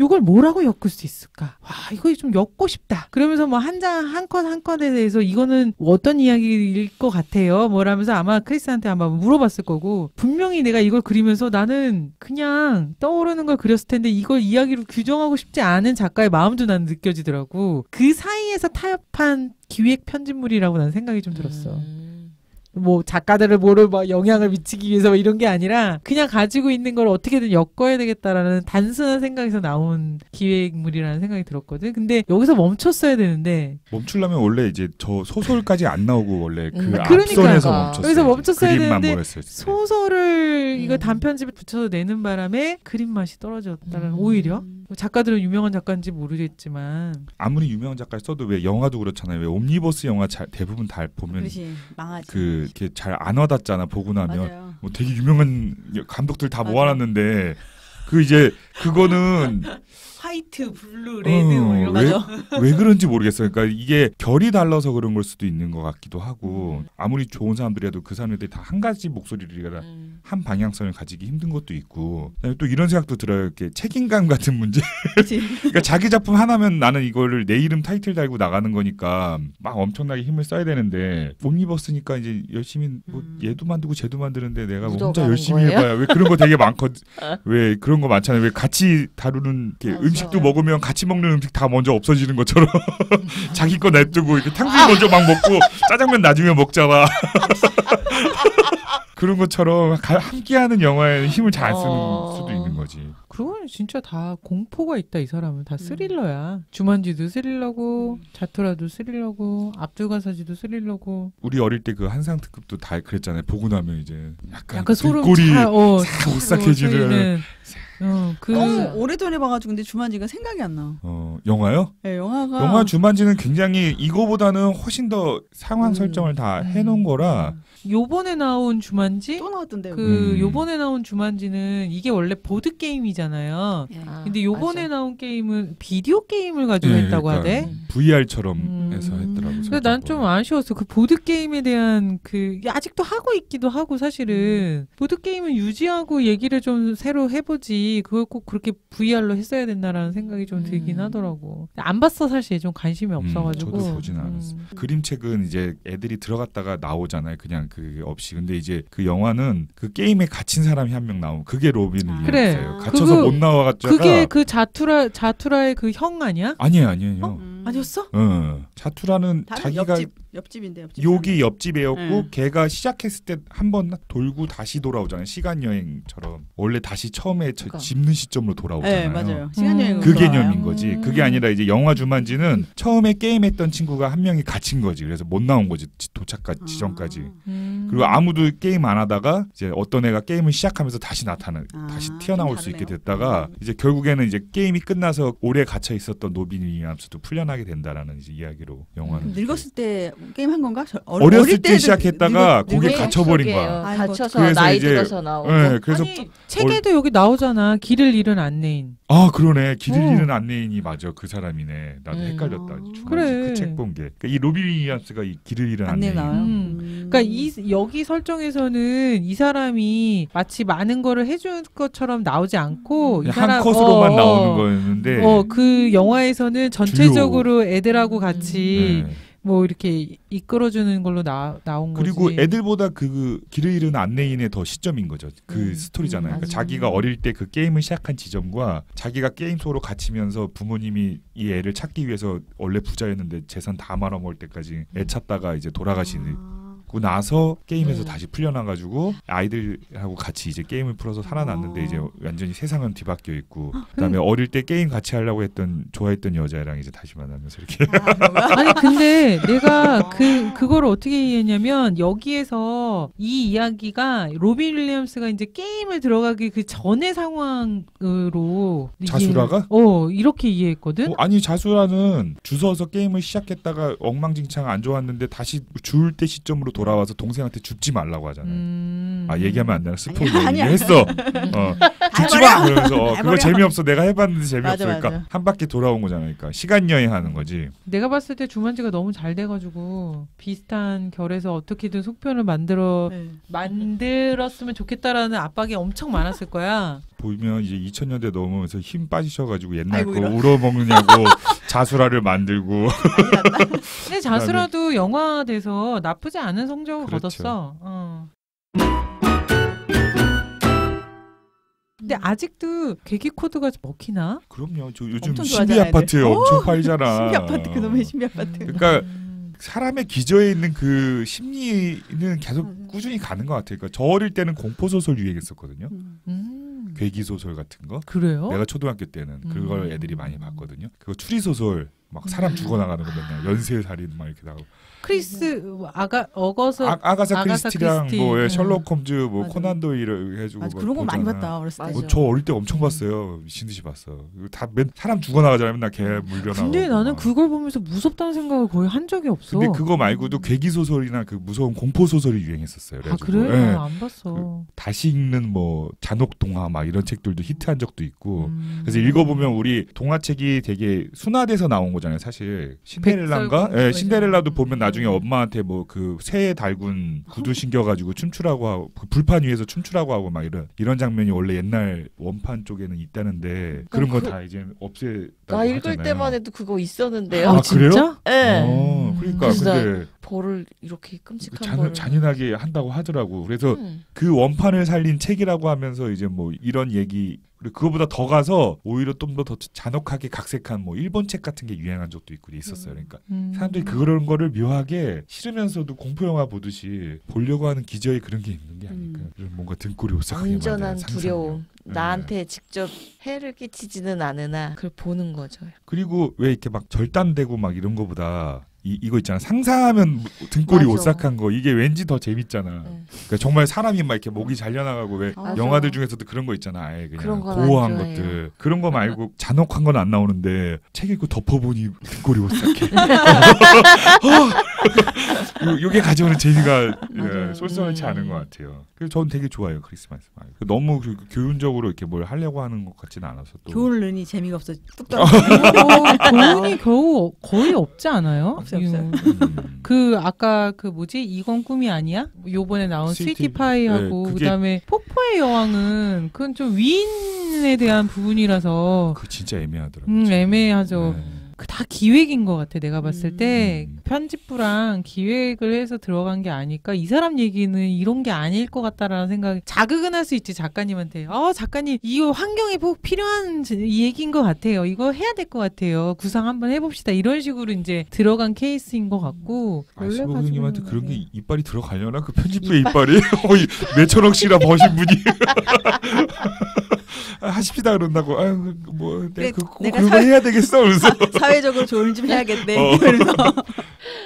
이걸 뭐라고 엮을 수 있을까? 와, 이거 좀 엮고 싶다. 그러면서 뭐 한 장, 한 컷, 한 컷에 대해서 이거는 어떤 이야기일 것 같아요? 뭐라면서 아마 크리스한테 아마 물어봤을 거고 분명히 내가 이걸 그리면서 나는 그냥 떠오르는 걸 그렸을 텐데 이걸 이야기로 규정하고 싶지 않은 작가의 마음도 난 느껴지더라고. 그 사이에서 타협한 기획 편집물이라고 난 생각이 좀 들었어. 뭐 작가들을 뭐를 막 영향을 미치기 위해서 뭐 이런 게 아니라 그냥 가지고 있는 걸 어떻게든 엮어야 되겠다라는 단순한 생각에서 나온 기획물이라는 생각이 들었거든. 근데 여기서 멈췄어야 되는데 멈추려면 원래 이제 저 소설까지 안 나오고 원래 그 앞선에서 멈췄어요. 그래서 멈췄어야 되는데 소설을 이거 단편집에 붙여서 내는 바람에 그림 맛이 떨어졌다는 오히려 작가들은 유명한 작가인지 모르겠지만 아무리 유명한 작가를 써도 왜 영화도 그렇잖아요. 왜 옴니버스 영화 대부분 다 보면 그렇지, 망하지. 그 이렇게 잘 안 와닿잖아 보고 나면. 뭐 되게 유명한 감독들 다 모아놨는데 그 이제 그거는 화이트, 블루, 레드 뭐 이런 거죠. 왜 그런지 모르겠어요. 그러니까 이게 결이 달라서 그런 걸 수도 있는 것 같기도 하고 아무리 좋은 사람들이라도 그 사람들이 다 한 가지 목소리를 한 방향성을 가지기 힘든 것도 있고 또 이런 생각도 들어요. 이렇게 책임감 같은 문제. 그러니까 자기 작품 하나면 나는 이거를 내 이름 타이틀 달고 나가는 거니까 막 엄청나게 힘을 써야 되는데 옴니버스니까 이제 열심히 뭐 얘도 만들고 쟤도 만드는데 내가 뭐 혼자 열심히 거예요? 해봐야 왜 그런 거 되게 많거든. 왜 그런 거 많잖아요. 왜 같이 다루는 이렇게 음식도 먹으면 같이 먹는 음식 다 먼저 없어지는 것처럼 자기 거 냅두고 이렇게 탕수육 먼저 막 먹고 짜장면 나중에 먹잖아. 그런 것처럼 함께하는 영화에 힘을 잘 안 쓰는 수도 있는 거지. 그건 진짜 다 공포가 있다. 이 사람은 다 스릴러야. 주만지도 스릴러고 자투라도 스릴러고 압둘가사지도 스릴러고. 우리 어릴 때 그 한상 특급도 다 그랬잖아요. 보고 나면 이제 약간 소름 싹 오싹해지는. 오래전에 봐가지고 근데 주만지가 생각이 안 나. 영화요? 네, 영화가. 영화 주만지는 굉장히 이거보다는 훨씬 더 상황 설정을 다 해놓은 거라. 요번에 나온 주만지? 또 나왔던데요. 그 요번에 나온 주만지는 이게 원래 보드 게임이잖아요. 예. 근데 요번에 나온 게임은 비디오 게임을 가지고 했다고 하대. VR처럼 해서 했더라고요. 근데 난 좀 아쉬웠어. 그 보드 게임에 대한 그 아직도 하고 있기도 하고 사실은 보드 게임은 유지하고 얘기를 좀 새로 해보지. 그걸 꼭 그렇게 VR로 했어야 된다라는 생각이 좀 들긴 하더라고. 안 봤어 사실. 좀 관심이 없어가지고. 저도 보진 않았어. 그림책은 이제 애들이 들어갔다가 나오잖아요. 그냥. 그 없이. 근데 이제 그 영화는 그 게임에 갇힌 사람이 한 명 나오고 그게 로빈이었어요. 그래. 갇혀서 못 나와갔다가 그게 그 자투라의 그 형 아니야? 아니에요. 어? 아니었어? 자투라는 자기가 옆집인데 여기 옆집이었고 걔가 시작했을 때 한 번 돌고 다시 돌아오잖아요. 시간 여행처럼 원래 다시 처음에 짚는 시점으로 돌아오잖아요. 네, 맞아요. 시간 여행 그 개념인 거지. 그게 아니라 이제 영화 주만지는 처음에 게임했던 친구가 한 명이 갇힌 거지. 그래서 못 나온 거지. 도착까지 지점까지. 그리고 아무도 게임 안 하다가 이제 어떤 애가 게임을 시작하면서 다시 다시 튀어나올 수 있게 됐다가 이제 결국에는 이제 게임이 끝나서 오래 갇혀 있었던 로빈이암스도 풀려나게 된다라는 이제 이야기로 영화는. 늙었을 때 게임 한 건가? 어렸을 때 시작했다가 거기에 갇혀버린 거야. 갇혀서 나이 들어서 나오고. 네, 그래서 아니, 책에도 여기 나오잖아. 길을 잃은 안내인. 아 그러네. 길을 잃은 안내인이 맞아. 그 사람이네. 나도 헷갈렸다. 그래. 그 책 본 게. 그러니까 이 로빈 윌리엄스가 이 길을 잃은 안내인. 그러니까 여기 설정에서는 이 사람이 마치 많은 거를 해준 것처럼 나오지 않고 이 사람, 한 컷으로만 나오는 거였는데 그 영화에서는 전체적으로 애들하고 같이 뭐 이렇게 이끌어주는 걸로 나온 거지. 그리고 애들보다 그 길을 잃은 안내인의 더 시점인 거죠. 그 스토리잖아요. 그러니까 자기가 어릴 때 그 게임을 시작한 지점과 자기가 게임 속으로 갇히면서 부모님이 이 애를 찾기 위해서 원래 부자였는데 재산 다 말아먹을 때까지 애 찾다가 이제 돌아가시는 나서 게임에서 다시 풀려나가지고 아이들하고 같이 이제 게임을 풀어서 살아났는데 이제 완전히 세상은 뒤바뀌어 있고 그다음에 어릴 때 게임 같이 하려고 했던 좋아했던 여자애랑 이제 다시 만나면서 이렇게. 아니 근데 내가 그걸 어떻게 이해했냐면 여기에서 이 이야기가 로빈 윌리엄스가 이제 게임을 들어가기 그 전의 상황으로 자수라가? 이렇게 이해했거든. 아니 자수라는 주워서 게임을 시작했다가 엉망진창 안 좋았는데 다시 줄 때 시점으로 돌아와서 동생한테 줍지 말라고 하잖아요. 아 얘기하면 안 되나? 스포일러 얘기했어. 줍지 마! 그러면서 그거 재미없어. 내가 해봤는데 재미없어. 그러니까 한 바퀴 돌아온 거잖아. 그러니까 시간여행하는 거지. 내가 봤을 때 주만지가 너무 잘 돼가지고 비슷한 결에서 어떻게든 속편을 만들었으면 좋겠다라는 압박이 엄청 많았을 거야. 보면 이제 2000년대 넘어오면서 힘 빠지셔가지고 옛날 아이고, 거 울어먹느냐고 자수라를 만들고. 근데 자수라도 영화 돼서 나쁘지 않은 성적을 거뒀어. 근데 아직도 계기 코드가 먹히나? 그럼요. 저 요즘 신비 아파트에 엄청 팔잖아. 신비 아파트 그놈의 신비 아파트. 그러니까 사람의 기저에 있는 그 심리는 계속 꾸준히 가는 것 같아요. 그러니까 저 어릴 때는 공포소설 유행했었거든요. 괴기소설 같은 거. 그래요? 내가 초등학교 때는 그걸 애들이 많이 봤거든요. 그거 추리소설. 막 사람 죽어나가는 거 맨날 연쇄살인 막 이렇게 나가고. 크리스 아가사 크리스티랑 크리스티. 뭐 예, 셜록 홈즈 뭐 코난 도일 해주고 맞아, 그런 거 많이 봤다 어렸을 때. 저 어릴 때 엄청 봤어요. 미친 듯이 봤어. 다 맨 사람 죽어나가잖아요. 맨날 개 물려나가고. 근데 나는 그걸 보면서 무섭다는 생각을 거의 한 적이 없어. 근데 그거 말고도 괴기 소설이나 그 무서운 공포 소설이 유행했었어요. 아 그래? 예. 안 봤어. 그 다시 읽는 뭐 잔혹 동화 막 이런 책들도 히트한 적도 있고. 그래서 읽어보면 우리 동화책이 되게 순화돼서 나온 거잖아요. 사실 신데렐라인가? 예, 신데렐라도 보면 나중에 엄마한테 뭐 그 새에 달군 구두 신겨가지고 춤추라고 하고 그 불판 위에서 춤추라고 하고 막 이런 장면이 원래 옛날 원판 쪽에는 있다는데 그런 거 다 이제 없애다고 나 읽을 하잖아요. 때만 해도 그거 있었는데요. 아 그래요? 예. 네. 그러니까 근데 벌을 이렇게 끔찍한 잔인하게 한다고 하더라고. 그래서 그 원판을 살린 책이라고 하면서 이제 뭐 이런 얘기. 그리고 그거보다 더 가서 오히려 좀 더 잔혹하게 각색한 뭐 일본 책 같은 게 유행한 적도 있고 있었어요. 그러니까 사람들이 그런 거를 묘하게 싫으면서도 공포 영화 보듯이 보려고 하는 기저에 그런 게 있는 게 아닐까. 뭔가 등골이 오싹하게 완전한 두려움. 나한테 직접 해를 끼치지는 않으나 그걸 보는 거죠. 그리고 왜 이렇게 막 절단되고 막 이런 거보다 이거 있잖아. 상상하면 등골이 맞아. 오싹한 거. 이게 왠지 더 재밌잖아. 네. 그러니까 정말 사람이 막 이렇게 목이 잘려나가고 왜 맞아. 영화들 중에서도 그런 거 있잖아. 아예 그냥 고어한 것들. 그런 거 말고 잔혹한 건 안 나오는데 책 읽고 덮어보니 등골이 오싹해. 이게 가져오는 재미가 예, 쏠쏠하지 않은 것 같아요. 그래서 저는 되게 좋아요. 크리스마스 말고 너무 교훈적으로 이렇게 뭘 하려고 하는 것 같지는 않아서 또 교훈이 재미가 없어. 교훈이 겨우 거의 없지 않아요? 없어요. 그 아까 그 뭐지 이건 꿈이 아니야? 요번에 나온 스위티파이하고 네, 그다음에 폭포의 여왕은 그건 좀 위인에 대한 부분이라서 그 진짜 애매하더라고요. 애매하죠. 네. 다 기획인 것 같아. 내가 봤을 때 편집부랑 기획을 해서 들어간 게 아니까 이 사람 얘기는 이런 게 아닐 것 같다라는 생각이 자극은 할 수 있지. 작가님한테 작가님 이거 환경에 꼭 필요한 얘기인 것 같아요. 이거 해야 될 것 같아요. 구상 한번 해봅시다. 이런 식으로 이제 들어간 케이스인 것 같고. 아시고객님한테 그런 게 이빨이 들어가려나? 그 편집부의 이빨이? 거의 몇천억씩이나 버신 분이 하십시다 그런다고. 아유 뭐 내가 그거 해야 되겠어. 그래서 사회적으로 조언 좀 해야겠네. 그래서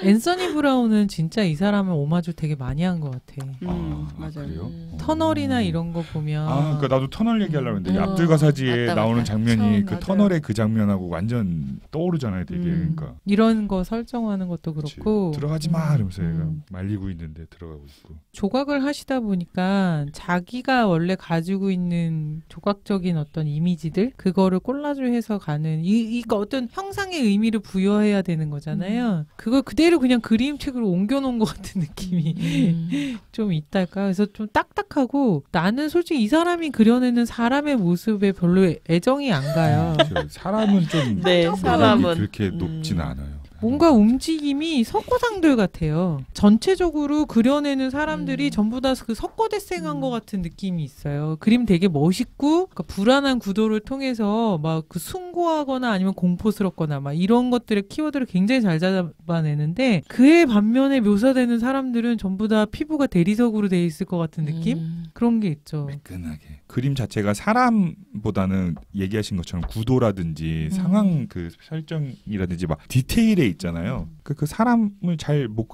앤서니 브라운은 진짜 이 사람을 오마주 되게 많이 한 것 같아. 맞아요. 그래요? 터널이나 이런 거 보면 그러니까 나도 터널 얘기하려고 했는데 압둘 가사지에 나오는 장면이 그 터널의 그 장면하고 완전 떠오르잖아요. 되게 그러니까 이런 거 설정하는 것도 그렇고 들어가지 마 이러면서 얘가 말리고 있는데 들어가고 있고. 조각을 하시다 보니까 자기가 원래 가지고 있는 조각적인 어떤 이미지들 그거를 콜라주해서 가는 이거 어떤 형상의 의미를 부여해야 되는 거잖아요. 그걸 그대로 그냥 그림책으로 옮겨놓은 것 같은 느낌이 좀 있달까. 그래서 좀 딱딱하고 나는 솔직히 이 사람이 그려내는 사람의 모습에 별로 애정이 안 가요. 사람은 좀 네, 사람은 그렇게 높진 않아요. 뭔가 움직임이 석고상들 같아요. 전체적으로 그려내는 사람들이 전부 다 그 석고대생한 것 같은 느낌이 있어요. 그림 되게 멋있고 그러니까 불안한 구도를 통해서 막 그 숭고하거나 아니면 공포스럽거나 막 이런 것들의 키워드를 굉장히 잘 잡아내는데 그의 반면에 묘사되는 사람들은 전부 다 피부가 대리석으로 돼 있을 것 같은 느낌? 그런 게 있죠. 매끈하게. 그림 자체가 사람보다는 얘기하신 것처럼 구도라든지 상황 그 설정이라든지 막 디테일에 있잖아요. 그 사람을 잘 못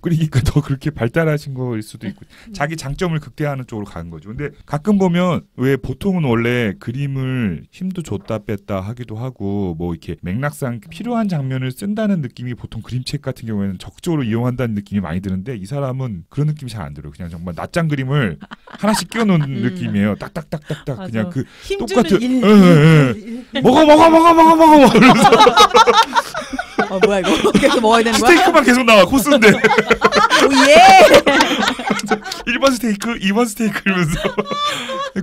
그리니까 더 그렇게 발달하신 거일 수도 있고 자기 장점을 극대화하는 쪽으로 가는 거죠. 근데 가끔 보면 왜 보통은 원래 그림을 힘도 줬다 뺐다 하기도 하고 뭐 이렇게 맥락상 필요한 장면을 쓴다는 느낌이 보통 그림책 같은 경우에는 적극적으로 이용한다는 느낌이 많이 드는데 이 사람은 그런 느낌이 잘 안 들어요. 그냥 정말 낯장 그림을 하나씩 끼워놓는 느낌이에요. 딱딱딱딱딱 그냥 그 똑같은 먹어 그래서 뭐야 이거 계속 먹어야 되는 거야? 스테이크만 계속 나와 코스인데. 오예. 1번 스테이크, 2번 스테이크 이러면서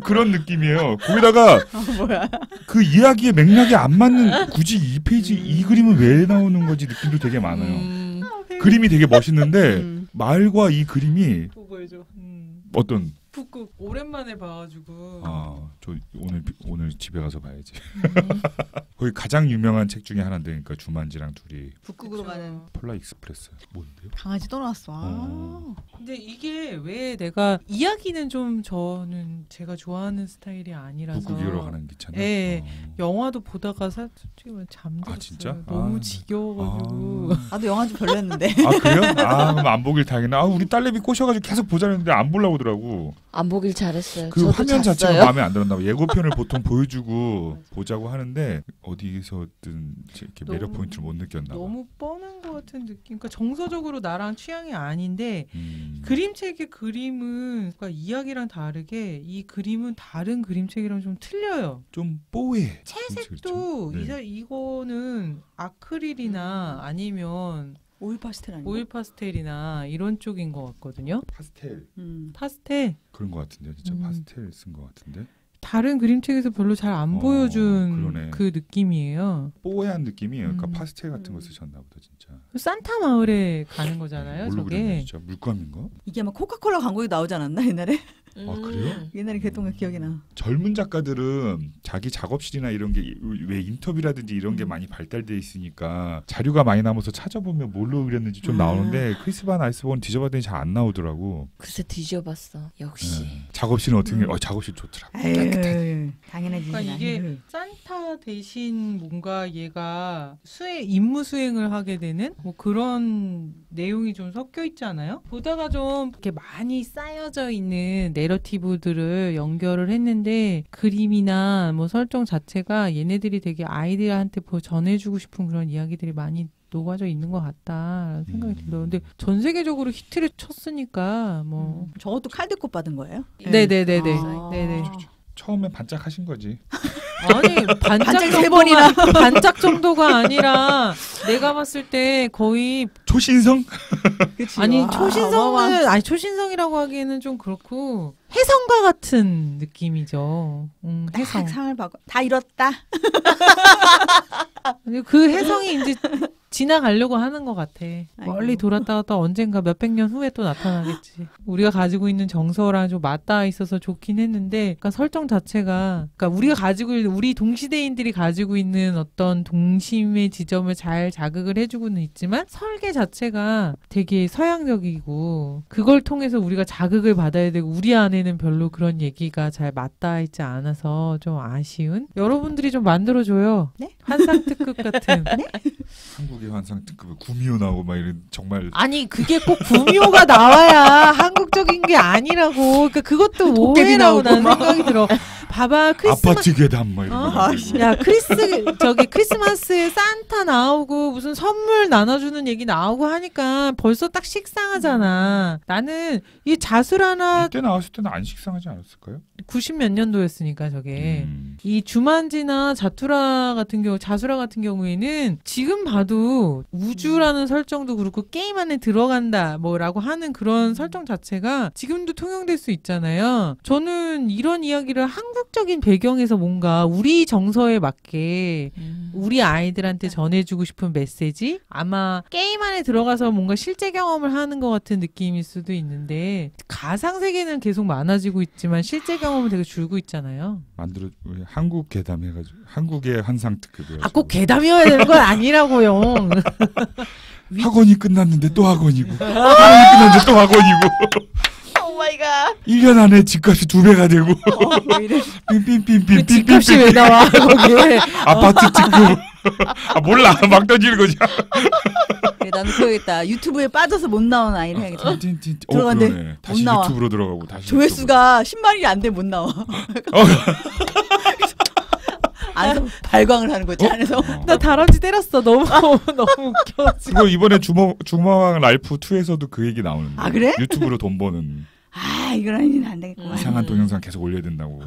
그런 느낌이에요. 거기다가 그 이야기의 맥락이 안 맞는 굳이 이 페이지 이 그림은 왜 나오는 거지 느낌도 되게 많아요. 그림이 되게 멋있는데 말과 이 그림이 어떤 북극 오랜만에 봐가지고. 아, 저 오늘 집에 가서 봐야지. 거의 가장 유명한 책 중에 하나인데, 그러니까 주만지랑 둘이 북극으로 가는 폴라 익스프레스. 뭔데요? 강아지 떠나왔어. 아. 근데 이게 왜 내가 이야기는 좀 저는 제가 좋아하는 스타일이 아니라서. 북극으로 가는 기차네. 네, 영화도 보다가 솔직히 잠들었어요. 아, 진짜? 너무 지겨워가지고. 나도 영화 좀 별로였는데. 아, 그래요? 아, 그럼 안 보길 다행이네. 아, 우리 딸내미 꼬셔가지고 계속 보자는데 안 보려고 하더라고. 안 보길 잘했어요. 그 저도 화면 잤어요. 자체가 마음에 안 들었나 봐. 예고편을 보통 보여주고 보자고 하는데 어디서든 이렇게 매력 포인트를 못 느꼈나 봐. 너무 뻔한 것 같은 느낌. 그러니까 정서적으로 나랑 취향이 아닌데 그림책의 그림은 그러니까 이야기랑 다르게 이 그림은 다른 그림책이랑 좀 틀려요. 좀 뽀해. 채색도 네. 이거는 아크릴이나 아니면 오일 파스텔 아니에요? 오일 파스텔이나 이런 쪽인 것 같거든요. 파스텔. 파스텔. 그런 것 같은데요. 진짜 파스텔 쓴 것 같은데. 다른 그림책에서 별로 잘 안 보여준 그러네. 그 느낌이에요. 뽀얀 느낌이에요. 그러니까 파스텔 같은 거 쓰셨나 보다 진짜. 산타 마을에 가는 거잖아요. 저게. 진짜 물감인가? 이게 아마 코카콜라 광고에 나오지 않았나 옛날에? 아 그래요? 옛날에 그랬던 게 기억이 나. 젊은 작가들은 자기 작업실이나 이런 게 왜 인터뷰라든지 이런 게 많이 발달돼 있으니까 자료가 많이 남아서 찾아보면 뭘로 그렸는지 좀 나오는데 크리스 반 알스버그는 뒤져봤더니 잘 안 나오더라고. 글쎄 뒤져봤어. 역시. 네. 작업실은 어떻게? 작업실 좋더라. 당연하지. 그러니까 이게 산타 대신 뭔가 얘가 임무 수행을 하게 되는 뭐 그런 내용이 좀 섞여 있잖아요. 보다가 좀 이렇게 많이 쌓여져 있는 내러티브들을 연결을 했는데 그림이나 뭐 설정 자체가 얘네들이 되게 아이들한테 전해주고 싶은 그런 이야기들이 많이 녹아져 있는 것 같다 생각이 들었는데 전 세계적으로 히트를 쳤으니까 뭐 저것도 칼들꽃 받은 거예요? 네네네네. 네. 아. 네네. 처음에 반짝하신 거지. 아니 반짝 세 번이나 반짝 정도가 아니라 내가 봤을 때 거의 초신성? 그치, 아니 초신성은 아니 초신성이라고 하기에는 좀 그렇고 혜성과 같은 느낌이죠. 혜성. 상을 받고 다 잃었다. 그 혜성이 이제 지나가려고 하는 것 같아. 멀리 돌았다가 또 언젠가 몇백 년 후에 또 나타나겠지. 우리가 가지고 있는 정서랑 좀 맞닿아 있어서 좋긴 했는데 그러니까 설정 자체가 그러니까 우리가 가지고 있는 우리 동시대인들이 가지고 있는 어떤 동심의 지점을 잘 자극을 해주고는 있지만 설계 자체가 되게 서양적이고 그걸 통해서 우리가 자극을 받아야 되고 우리 안에는 별로 그런 얘기가 잘 맞닿아 있지 않아서 좀 아쉬운? 여러분들이 좀 만들어줘요. 네? 환상특급 같은. 네? 한국의 환상특급에 구미호 나오고 막 이런 정말. 아니 그게 꼭 구미호가 나와야 한국적인 게 아니라고. 그러니까 그것도 오해라고 나는 생각이 들어. 봐봐 크리스마스. 아파트 괴담 막 이런 거. 야 크리스마스에 산타 나오고 무슨 선물 나눠주는 얘기 나오고 하니까 벌써 딱 식상하잖아. 나는 이 자수라나. 이때 나왔을 때는 안 식상하지 않았을까요? 90몇 년도였으니까 저게. 이 주만지나 자투라 같은 경우 자수라 같은 경우에는 지금 봐도 우주라는 설정도 그렇고 게임 안에 들어간다 뭐라고 하는 그런 설정 자체가 지금도 통용될 수 있잖아요. 저는 이런 이야기를 한국적인 배경에서 뭔가 우리 정서에 맞게 우리 아이들한테 전해주고 싶은 메시지? 아마 게임 안에 들어가서 뭔가 실제 경험을 하는 것 같은 느낌일 수도 있는데 가상세계는 계속 많아지고 있지만 실제 경험은 되게 줄고 있잖아요. 한국 괴담 해가지고 한국의 환상특급이요. 아, 꼭 괴담이어야 되는 건 아니라고요. 학원이 끝났는데 또 학원이고 학원이 끝났는데 또 학원이고 오마이갓 1년 안에 집값이 2배가 되고 빈빈빈빈빈 집값이 왜 나와 거기에 아파트 특급. 아 몰라 막 던지는 거지. 그래, 나는 그러겠다. 유튜브에 빠져서 못 나온 아이를 해야겠다. 들어갔는데 다시 못 나와. 유튜브로 들어가고 다시 조회수가 유튜브로. 10만이 안 돼 못 나와. 안에서 발광을 하는 거지. 안에서 나 다람쥐 때렸어. 너무 웃겨. 그거 이번에 주마왕 라이프 2에서도 그 얘기 나오는데. 아 그래? 유튜브로 돈 버는. 아 이거는 안 되겠구만. 이상한 동영상 계속 올려야 된다고.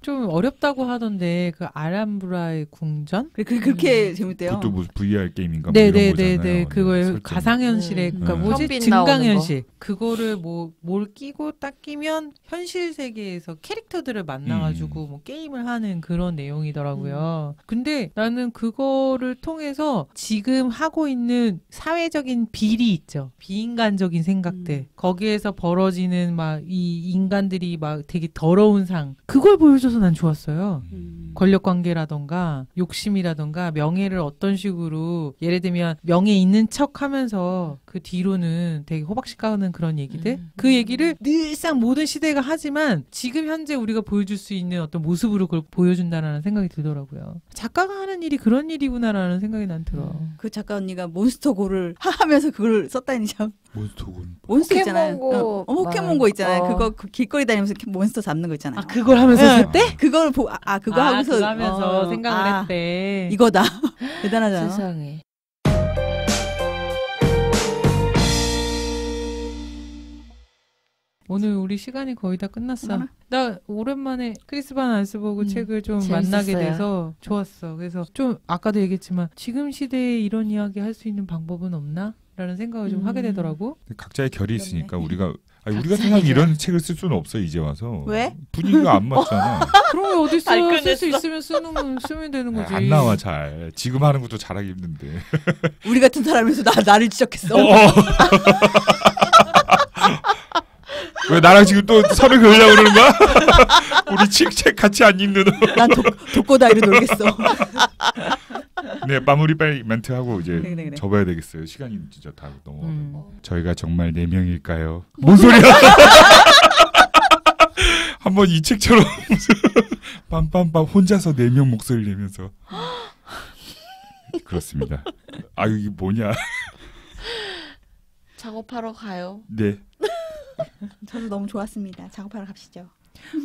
좀 어렵다고 하던데 그 아람브라의 궁전? 그렇게 재밌대요. 그것도 무슨 VR 게임인가? 네네네네. 그거에 가상현실에 그러니까 뭐지? 증강현실. 그거를 뭘 끼고 딱 끼면 현실 세계에서 캐릭터들을 만나가지고 뭐 게임을 하는 그런 내용이더라고요. 근데 나는 그거를 통해서 지금 하고 있는 사회적인 비리 있죠. 비인간적인 생각들. 거기에서 벌어지는 막 이 인간들이 막 되게 더러운 상. 그걸 보여줘서 난 좋았어요. 권력관계라던가 욕심이라던가 명예를 어떤 식으로 예를 들면 명예 있는 척하면서 그 뒤로는 되게 호박씨 까는 그런 얘기들 그 얘기를 늘상 모든 시대가 하지만 지금 현재 우리가 보여줄 수 있는 어떤 모습으로 그걸 보여준다라는 생각이 들더라고요. 작가가 하는 일이 그런 일이구나라는 생각이 난 들어. 그 작가 언니가 몬스터고를 하면서 그걸 썼다니 참. 몬스터고는 몬스터 있잖아요. 포켓몬고 있잖아요. 그거 그 길거리 다니면서 몬스터 잡는 거 있잖아요. 아 그걸 하면서 썼대? 그걸 그거 하고서 그거 하면서 생각을 했대. 이거다. 대단하잖아. 세상에. 오늘 우리 시간이 거의 다 끝났어. 나 오랜만에 크리스 반 알스버그 책을 좀 재밌었어요. 만나게 돼서 좋았어. 그래서 좀 아까도 얘기했지만 지금 시대에 이런 이야기 할 수 있는 방법은 없나? 라는 생각을 좀 하게 되더라고. 각자의 결이 있으니까 우리가 생각 이런 책을 쓸 수는 없어 이제 와서. 왜? 분위기가 안 맞잖아. 그럼 어디 있어? 쓸 수 있으면 쓰면 되는 거지. 안 나와 잘. 지금 하는 것도 잘하기 힘든데. 우리 같은 사람에서 나를 지적했어. 왜 나랑 지금 또 서로 그러려고 그러는 거야? 우리 책 같이 안 읽는. 난 독고다이로 놀겠어. 네, 마무리 빨리 멘트하고 이제 그래. 접어야 되겠어요. 시간이 진짜 다 넘어가고. 저희가 정말 4명일까요? 뭔 소리야? 한번 이 책처럼 빰빰빰 혼자서 4명 목소리 내면서 그렇습니다. 아 이게 뭐냐? 작업하러 가요. 네. 저도 너무 좋았습니다. 작업하러 갑시죠.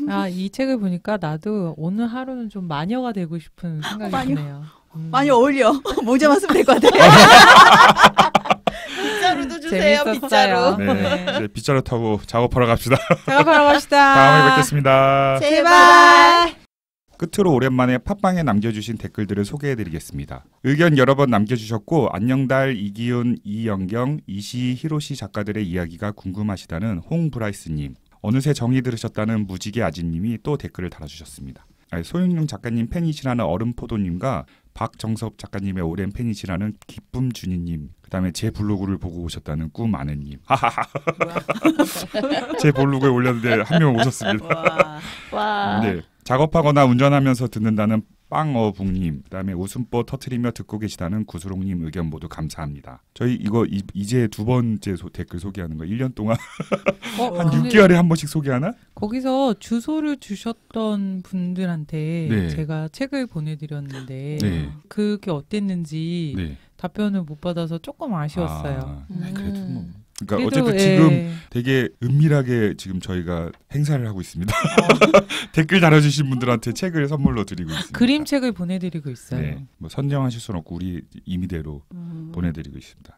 아, 이 책을 보니까 나도 오늘 하루는 좀 마녀가 되고 싶은 생각이 드네요. 많이 어울려. 모자만 쓰면 될 것 같아. 빗자루도 주세요. 빗자루. 네. 네. 빗자루 타고 작업하러 갑시다. 작업하러 갑시다. 다음에 뵙겠습니다. 제발. 끝으로 오랜만에 팟빵에 남겨주신 댓글들을 소개해드리겠습니다. 의견 여러 번 남겨주셨고 안녕달, 이기훈, 이영경, 이시, 히로시 작가들의 이야기가 궁금하시다는 홍브라이스님, 어느새 정이 들으셨다는 무지개 아지님이 또 댓글을 달아주셨습니다. 소윤용 작가님 팬이시라는 얼음포도님과 박정섭 작가님의 오랜 팬이시라는 기쁨준이님, 그 다음에 제 블로그를 보고 오셨다는 꿈아내님. 제 블로그에 올렸는데 한 명 오셨습니다. 와. 네. 작업하거나 운전하면서 듣는다는 빵어북님, 그다음에 웃음보 터트리며 듣고 계시다는 구수롱님 의견 모두 감사합니다. 저희 이거 이제 2번째 댓글 소개하는 거 1년 동안 한 6개월에 한 번씩 소개하나? 거기서 주소를 주셨던 분들한테 네. 제가 책을 보내드렸는데 네. 그게 어땠는지 네. 답변을 못 받아서 조금 아쉬웠어요. 그래도 뭐. 그러니까 어쨌든 지금 되게 은밀하게 지금 저희가 행사를 하고 있습니다. 댓글 달아주신 분들한테 책을 선물로 드리고 있습니다. 그림책을 보내드리고 있어요. 네, 뭐 선정하실 수는 없고 우리 임의대로 보내드리고 있습니다.